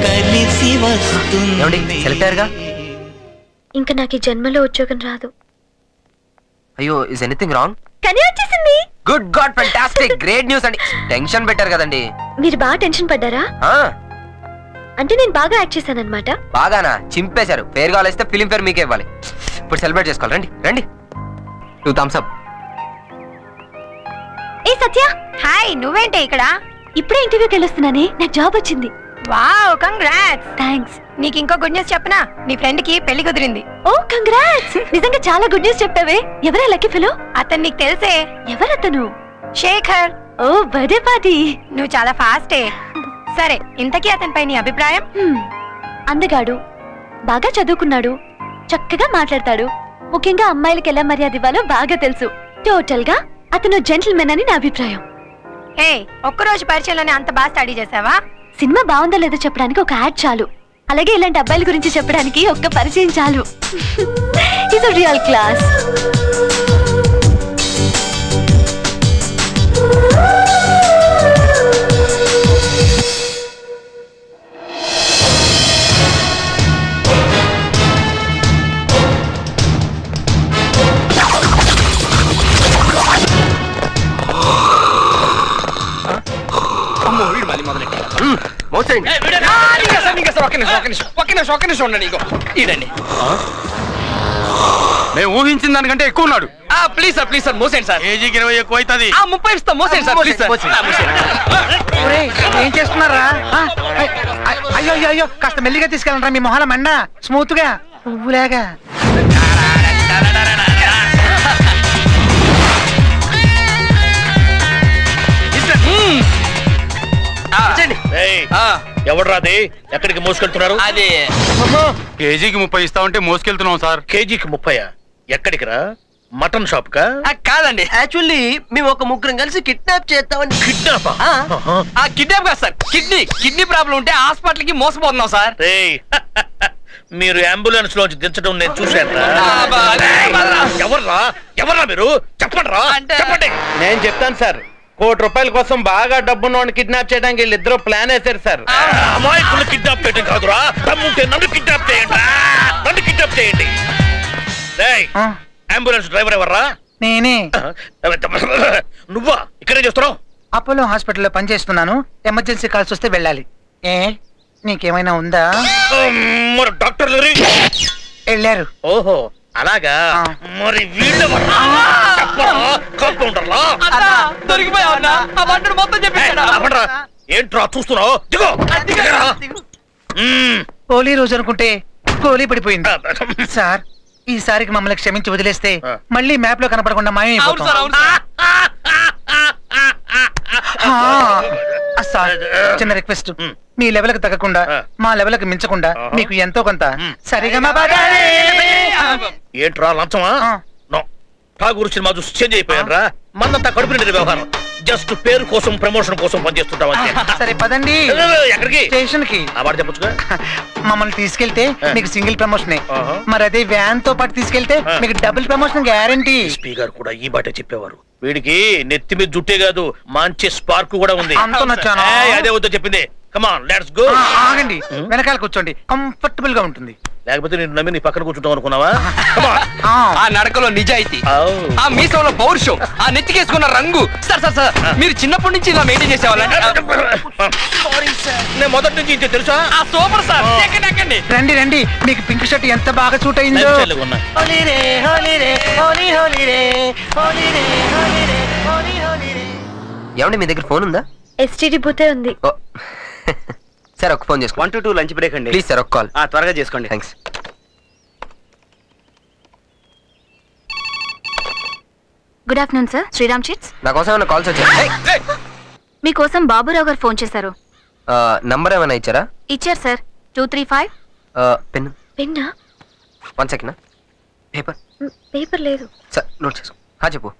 కలిసి వస్తుంది. ఇంకా నాకు ఈ జన్మలో ఉద్యోగం రాదు. అయ్యో ఇస్ ఎనీథింగ్ రాంగ్? కానీ వచ్చేసింది. Good God, fantastic, great news అండి. టెన్షన్ పెట్టారు కదండి. మీరు బాగా టెన్షన్ పడ్డారా? అంటే నేను బాగా యాక్ట్ చేశాను అన్నమాట. బాగానా? చింపేశారు. పేరు కావాలిస్తే ఫిలిం పేరు మీకే ఇవ్వాలి. ఇప్పుడు సెలబ్రేట్ చేసుకోవాలి. రండి రండి. 2 థమ్స్ అప్. ఏ సత్య, హాయ్. నువ్వేంటే ఇక్కడ? ఇప్పుడే ఇంటర్వ్యూకి వెళ్ళొస్తున్నానే, నాకు జాబ్ వచ్చింది. Wow, congrats. థాంక్స్. నీకు ఇంకో గుడ్ న్యూస్ చెప్పనా? నీ ఫ్రెండ్ కి పెళ్లి కుదిరింది. ఓ కంగ్రాట్స్, నిజంగా చాలా గుడ్ న్యూస్ చెప్పావే. ఎవరా లక్కీ ఫెలో? అతను నీకు తెలుసే? ఎవరతను? శేఖర్. ఓ బర్త్డే పార్టీ. నువ్వు చాలా ఫాస్టే. సరే ఇంతకీ అతనిపై నీ అభిప్రాయం? అందగాడు, బాగా చదువుకున్నాడు, చక్కగా మాట్లాడతాడు, ముఖ్యంగా అమ్మాయిలకి ఎలా మర్యాద ఇవ్వాలో బాగా తెలుసు. టోటల్ గా అతను జెంటిల్మెన్ అని నా అభిప్రాయం. ఏ ఒక్కరోజు పరిచయంలోనే అంత బాగా స్టడీ చేసావా? సినిమా బాగుందో లేదో చెప్పడానికి ఒక యాడ్ చాలు. అలాగే ఇలాంటి అబ్బాయిల గురించి చెప్పడానికి ఒక్క పరిచయం చాలు. It's a real class. మేము ఊహించిన దానికంటే ఎక్కువ ఉన్నాడు. ప్లీజ్ సార్ ప్లీజ్ సార్ మోసేయండి సార్. ఏజీకి 20 ఎక్కువ అవుతుంది. 30 ఇస్తాం. మోసేయండి సార్ ప్లీజ్ సార్. ఏం చేస్తున్నారా? అయ్యో అయ్యో అయ్యో, కాస్త మెల్లిగా తీసుకెళ్ళండి. మీ మొహాల మండ స్మూత్ గా పువ్వులాగా. ఎవడ్రాది ఎక్కడికి మోసుకెళ్తున్నారు? అది కేజీకి 30 ఇస్తా ఉంటే మోసుకెళ్తున్నాం సార్. కేజీకి 30యా? ఎక్కడికి రా? మటన్ షాప్ కా? కాదండి, యాక్చువల్లీ మేము ఒక ముగ్గురం కలిసి కిడ్నాప్ చేస్తామని. కిడ్నాప్? ఆ కిడ్నాప్ కాదు సార్, కిడ్నీ ప్రాబ్లం ఉంటే హాస్పిటల్ కి మోసపోతున్నాం సార్. మీరు అంబులెన్స్ లోంచి దించడం నేను చూశాను. ఎవర్రా మీరు? చెప్పండిరా. చెప్పండి. నేను చెప్తాను సార్. 1 కోటి రూపాయల కోసం బాగా డబ్బున్న వాడిని కిడ్నాప్ చేయడానికి వీళ్ళిద్దరూ ప్లాన్ వేశారు సార్. అమాయకులు కిడ్నాప్ చేయడం కాదురా, తమ్ముంటే నన్ను కిడ్నాప్ చేయండి, నన్ను కిడ్నాప్ చేయండి. అంబులెన్స్ డ్రైవర్ ఎవర్రా? నేనే. నువ్వా? ఇక్కడే చేస్తున్నావు? అపోలో హాస్పిటల్లో పనిచేస్తున్నాను, ఎమర్జెన్సీ కాల్స్ వస్తే వెళ్ళాలి. ఏ నీకేమైనా ఉందా? మరి డాక్టర్ వెళ్ళారు. ఓహో అలాగా. మరి వీళ్ళు కాంపౌండర్లా? దొరికిపోయావన్నా, ఆ వంటను మొత్తం చెప్పేశాడా? ఏంట్రా చూస్తున్నావు? హోలీ రోజు అనుకుంటే హోలీ పడిపోయింది సార్. ఈసారికి మమ్మల్ని క్షమించి వదిలేస్తే మళ్ళీ మ్యాప్ లో కనపడకుండా మాయమైపోతాం. చిన్న రిక్వెస్ట్, మీ లెవెల్ కి తగ్గకుండా మా లెవెల్ కి మించకుండా మీకు ఎంతో కొంత సరిగా. ఏంట్రా లంచమా? ఠాగూర్ సినిమా చూసి చేంజ్ అయిపోయాను రా. మనంతా కడుపు నిండి వ్యవహారం, జస్ట్ పేరు కోసం ప్రమోషన్ కోసం పనిచేస్తుంటాం అంతే. సరే పదండి. ఎక్కడికి? స్టేషన్ కి. మమ్మల్ని తీసుకెళ్తే మీకు సింగిల్ ప్రమోషన్, మరి అదే వ్యాన్ తో పాటు తీసుకెళ్తే మీకు డబుల్ ప్రమోషన్ గ్యారంటీ. స్పీకర్ కూడా ఈ బాటే చెప్పేవారు. వీడికి నెత్తి మీద జుట్టే కాదు, మంచి స్పార్క్ కూడా ఉంది. అదే వద్దో చెప్పింది. Come on let's go. ఆగండి, వెనకాల కూర్చోండి, కంఫర్టబుల్ గా ఉంటుంది. లేకపోతే నేను నమ్మి నీ పక్కన కూర్చుంటాం అనుకున్నావా? ఆ నడకలో నిజాయితీ, ఆ మీసంలో పౌరుషం, ఆ నెత్తికేసుకున్న రంగు. సార్ సార్ సార్, మీరు చిన్నప్పటి నుంచి ఇలా మెయింటైన్ చేసేవాళ్ళండి. నేను మొదటి నుంచి ఇంతే తెలుసా. Super sir. రండి రండి, మీకు పింక్ షర్ట్ ఎంత బాగా సూట్ అయిందో. ఏమండి మీ దగ్గర ఫోన్ ఉందా? ఎస్టీడీ బూతే ఉంది సార్. ఒక ఫోన్ చేసుకోండి. 1 to 2 లంచ్ బ్రేక్ అండి, ప్లీజ్ సార్. ఒక కాల్ త్వరగా చేసుకోండి. Thanks. Good afternoon sir. Sriram chits. నా కోసం ఏమైనా కాల్స్ వచ్చాయి? మీకోసం బాబురావు గారు ఫోన్ చేశారు. నంబర్ ఏమైనా ఇచ్చారా? ఇచ్చారు సార్. 235. పెన్ పెన్నా? 1 second. పేపర్ పేపర్ లేదు సార్. నోట్ చేసుకో. చెప్పు.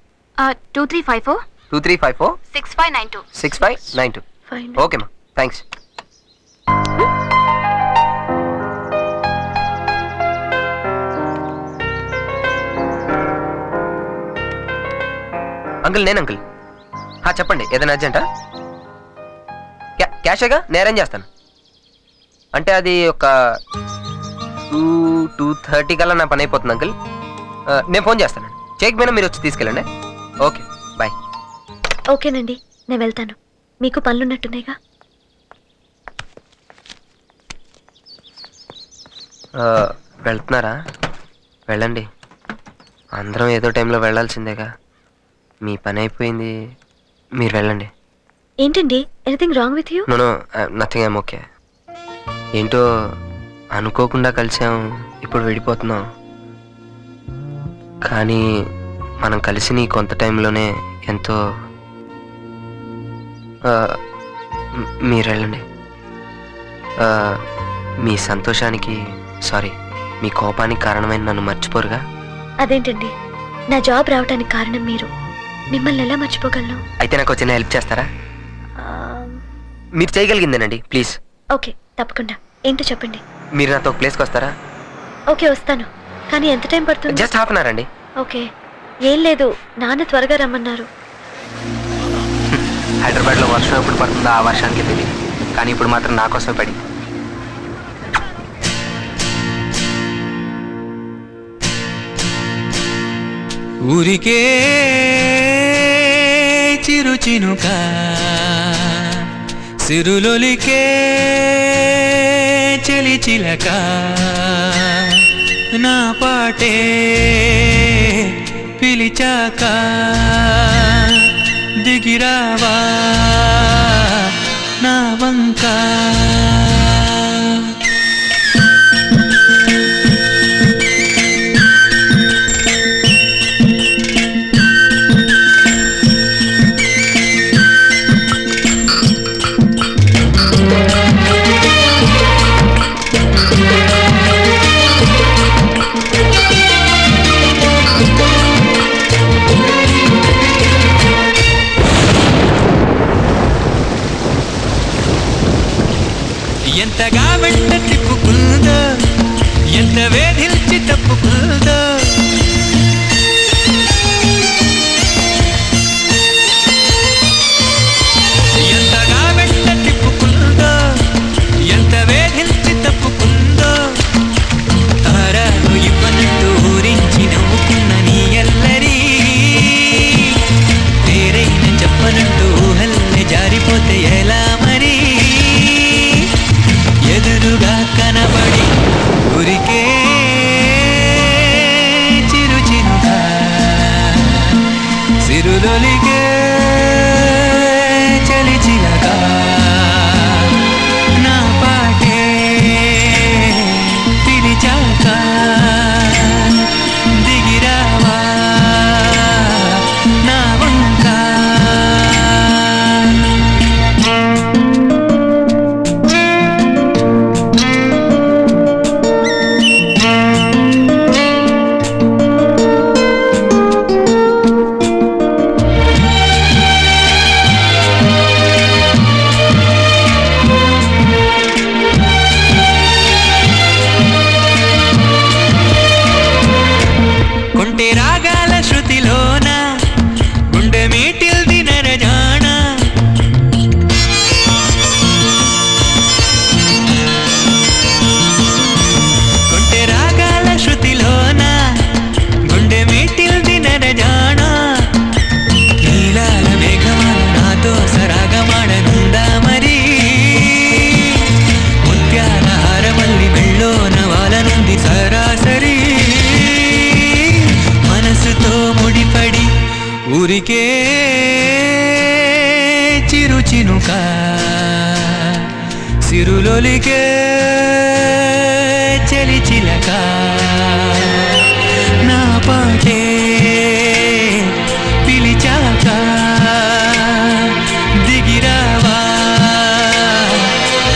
2354. 2354. 6592. 6592. ఓకే మా, థ్యాంక్స్. అంకుల్ నేను అంకుల్. చెప్పండి, ఏదైనా అర్జెంటా? క్యాషేగా నేను అరేంజ్ చేస్తాను. అంటే అది ఒక 2-2:30 కల్లా నా పని అయిపోతుంది అంకుల్. నేను ఫోన్ చేస్తానండి. చేయకపోయినా మీరు వచ్చి తీసుకెళ్ళండి. Okay bye. ఓకేనండి, నేను వెళ్తాను. మీకు పనులున్నట్టున్నాయిగా. వెళ్తున్నారా? వెళ్ళండి, అందరం ఏదో టైంలో వెళ్ళాల్సిందేగా. మీ పని అయిపోయింది, మీరు వెళ్ళండి. ఏంటండి, anything wrong with you? No nothing, I'm okay. ఏంటో అనుకోకుండా కలిసాం, ఇప్పుడు విడిపోతున్నాం. కానీ మనం కలిసి నీ కొంత టైంలోనే ఎంతో. మీరు వెళ్ళండి. మీ సంతోషానికి సారీ, మీ కోపానికి కారణమైన నన్ను మర్చిపోరుగా? అదేంటండి, నా జాబ్ రావడానికి కారణం మీరు. మిమ్మల్ని ఎలా మర్చిపోగలను? అయితే నాకు చిన్న హెల్ప్ చేస్తారా? మీరు చేయగలిగిందేనండి, ప్లీజ్. ఓకే తప్పకుండా. ఏంటో చెప్పండి. మీరు నాతో ఒక ప్లేస్కి వస్తారా? ఓకే వస్తాను, కానీ ఎంత టైం పడుతుంది? జస్ట్ హాఫ్ అన్ అవర్ అండి. ఓకే ఏం లేదు, నాన్న త్వరగా రమ్మన్నారు. హైదరాబాద్లో వర్షం ఎప్పుడు పడుతుందో ఆ వర్షానికి తెలియదు, కానీ ఇప్పుడు మాత్రం నా కోసమే పడింది. ఊరికే చిరుచినుక సిరులొలికే చెలిచిలక నా పాటే పిలిచాక దిగిరావా నా వంక. ఎంతగా వెంట తిప్పుకుందో ఎంత వేధించి తప్పుకుందో ఎంతగా వెంట తిప్పుకుందో ఎంత వేధించి తప్పుకుందో తారను ఇవ్వనట్టు ఊరించి నవ్వుకున్న నీ ఎల్లరి వేరైన చెప్పనట్టు ఊహల్ని జారిపోతే ఎలా మరి ఎదురుగా కనబడి ఉరికే చిరు చిరుగా సిరులొలిగే చలిచిలగా నా పాటే పిలిచాక దిగిరావా నా వంక ఊరికే చిరు చినుక సిరులొలికే చలిచిలక నా పాటే పిలిచాక దిగిరావా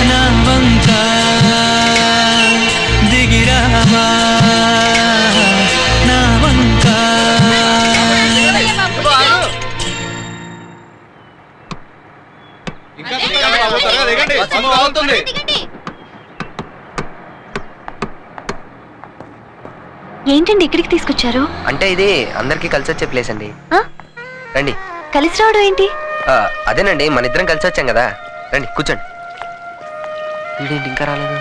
నా వంక దిగిరావా నా వంక ఏంటండి ఇక్కడికి తీసుకొచ్చారు? అంటే ఇది అందరికి కలిసి వచ్చే ప్లేస్ అండి. రండి. కలిసి రావడం ఏంటి? అదేనండి, మన ఇద్దరం కలిసి వచ్చాం కదా. రండి కూర్చోండి. వీడేంటి ఇంకా రాలేదు?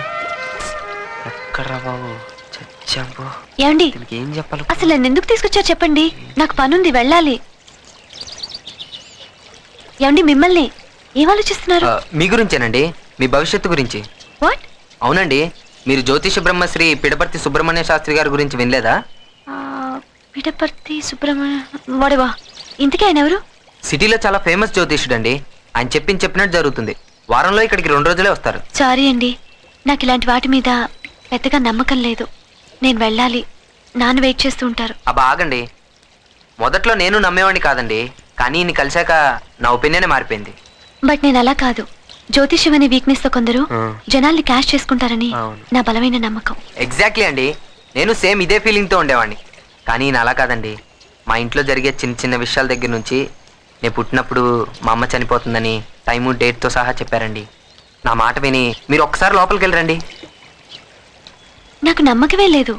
ఎక్కడ రా బాబు, చచ్చాంపో. ఏమండి ఏం చెప్పాలి? అసలు నన్ను ఎందుకు తీసుకొచ్చారు చెప్పండి, నాకు పనుంది, వెళ్ళాలి. ఏమండి మిమ్మల్ని ఏం ఆలోచిస్తున్నారు? మీ గురించేనండి, మీ భవిష్యత్తు గురించి. అవునండి, మీరు జ్యోతిష బ్రహ్మశ్రీ పిడపర్తి సుబ్రహ్మణ్య శాస్త్రి గారి గురించి వినలేదా? పిడపర్తి సుబ్రహ్మణ్య ఇంతకే ఆయన ఎవరు? సిటీలో చాలా ఫేమస్ జ్యోతిష్యుడు అండి. ఆయన చెప్పినట్టు జరుగుతుంది. వారంలో ఇక్కడికి 2 రోజులే వస్తారు. సారీ అండి, నాకు ఇలాంటి వాటి మీద పెద్దగా నమ్మకం లేదు. నేను వెళ్ళాలి, నాన్న వెయిట్ చేస్తూ ఉంటారు. బాగండి, మొదట్లో నేను నమ్మేవాడిని కాదండి, కానీ ఈయన కలిశాక నా ఒపీనియనే మారిపోయింది. బట్ నేను అలా కాదు. జ్యోతిష్యం అనే వీక్నెస్ తో కొందరు జనాల్ని క్యాష్ చేసుకుంటారని నా బలమైన నమ్మకం. ఎగ్జాక్ట్లీ అండి, నేను సేమ్ ఇదే ఫీలింగ్ తో ఉండేవాడిని. కానీ అలా కాదండి, మా ఇంట్లో జరిగే చిన్న చిన్న విషయాల దగ్గర నుంచి, నేను పుట్టినప్పుడు మా అమ్మ చనిపోతుందని టైము డేట్ తో సహా చెప్పారండి. నా మాట విని మీరు ఒక్కసారి లోపలికి వెళ్ళరండి. నాకు నమ్మకమే లేదు,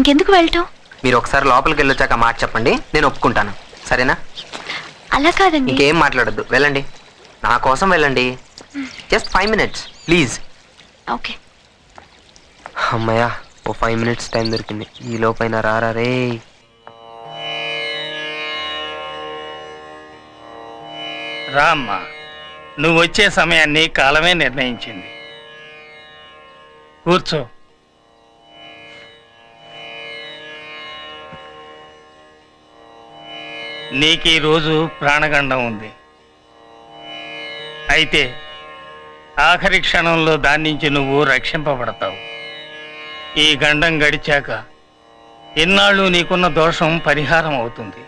ఇంకెందుకు వెళ్ళటం? మీరు ఒకసారి లోపలికి వెళ్ళొచ్చాక మాట చెప్పండి, నేను ఒప్పుకుంటాను. సరేనా? అలా కాదండి, ఇంకేం మాట్లాడద్దు. వెళ్ళండి, నా కోసం వెళ్ళండి. Just 5 minutes please. ఓకే. అమ్మయ్యా, ఓ 5 minutes టైం దొరికింది. ఈ లోపైన రారే. రామ్మా, నువ్వు వచ్చే సమయాన్ని కాలమే నిర్ణయించింది. కూర్చో. నీకు ఈరోజు ప్రాణగండం ఉంది. అయితే ఆఖరి క్షణంలో దాని నుంచి నువ్వు రక్షింపబడతావు. ఈ గండం గడిచాక ఎన్నాళ్ళు నీకున్న దోషం పరిహారం అవుతుంది.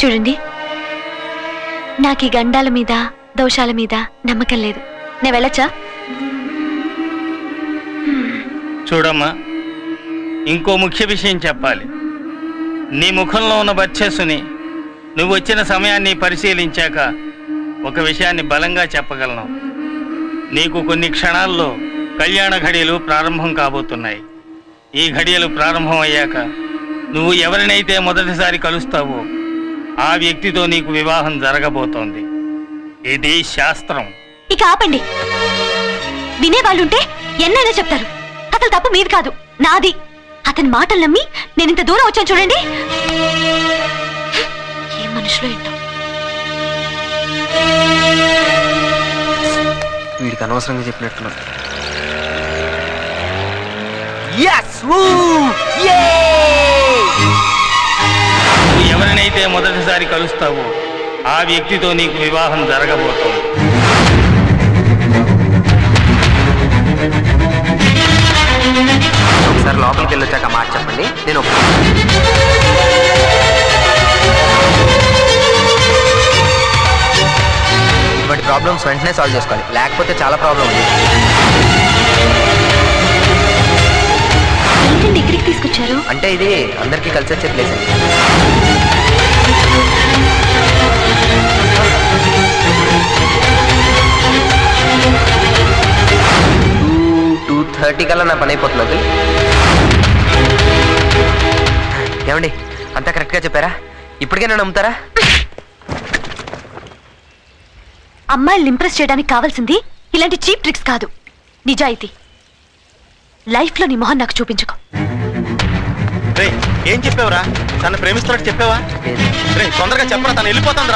చూడండి, నాకు ఈ గండాల మీద, దోషాల మీద నమ్మకం లేదు. నేను వెళ్ళచ్చా? చూడమ్మా, ఇంకో ముఖ్య విషయం చెప్పాలి. నీ ముఖంలో ఉన్న వర్చస్సుని, నువ్వు వచ్చిన సమయాన్ని పరిశీలించాక ఒక విషయాన్ని బలంగా చెప్పగలను. నీకు కొన్ని క్షణాల్లో కళ్యాణ ఘడియలు ప్రారంభం కాబోతున్నాయి. ఈ ఘడియలు ప్రారంభం అయ్యాక నువ్వు ఎవరినైతే మొదటిసారి కలుస్తావో ఆ వ్యక్తితో నీకు వివాహం జరగబోతోంది. ఇది శాస్త్రం. ఇక ఆపండి. వినేవాళ్ళుంటే ఎన్నైనా చెప్తారు. అసలు తప్పు మీది కాదు, నాది. అతని మాటలు నమ్మి నేను ఇంత దూరం వచ్చాను చూడండి. ఏ మనుషులు ఏంటో. వీడికి అనవసరంగా చెప్పినట్టున్నాడు. ఎవరినైతే మొదటిసారి కలుస్తావో ఆ వ్యక్తితో నీకు వివాహం జరగబోతోంది. ఒకసారి లోపలికి వెళ్ళొచ్చాక మాట చెప్పండి. నేను ఇటువంటి ప్రాబ్లమ్స్ వెంటనే సాల్వ్ చేసుకోవాలి, లేకపోతే చాలా ప్రాబ్లం ఉంది. ఇక్కడికి తీసుకొచ్చారు అంటే ఇది అందరికీ కలిసి వచ్చే ప్లేస్ అండి. టూ 2:30 కల్లా నా పని అయిపోతున్నది. ఏమండి, అంతా కరెక్ట్గా చెప్పారా? ఇప్పటికే నన్ను నమ్ముతారా? అమ్మాయిల్ని ఇంప్రెస్ చేయడానికి కావాల్సింది ఇలాంటి చీప్ ట్రిక్స్ కాదు, నిజాయితీ. లైఫ్లో నీ మొహం నాకు చూపించుకో. ఏం చెప్పావురా? తను ప్రేమిస్తున్నట్టు చెప్పావా? తొందరగా చెప్పరా, తను వెళ్ళిపోతుందిరా.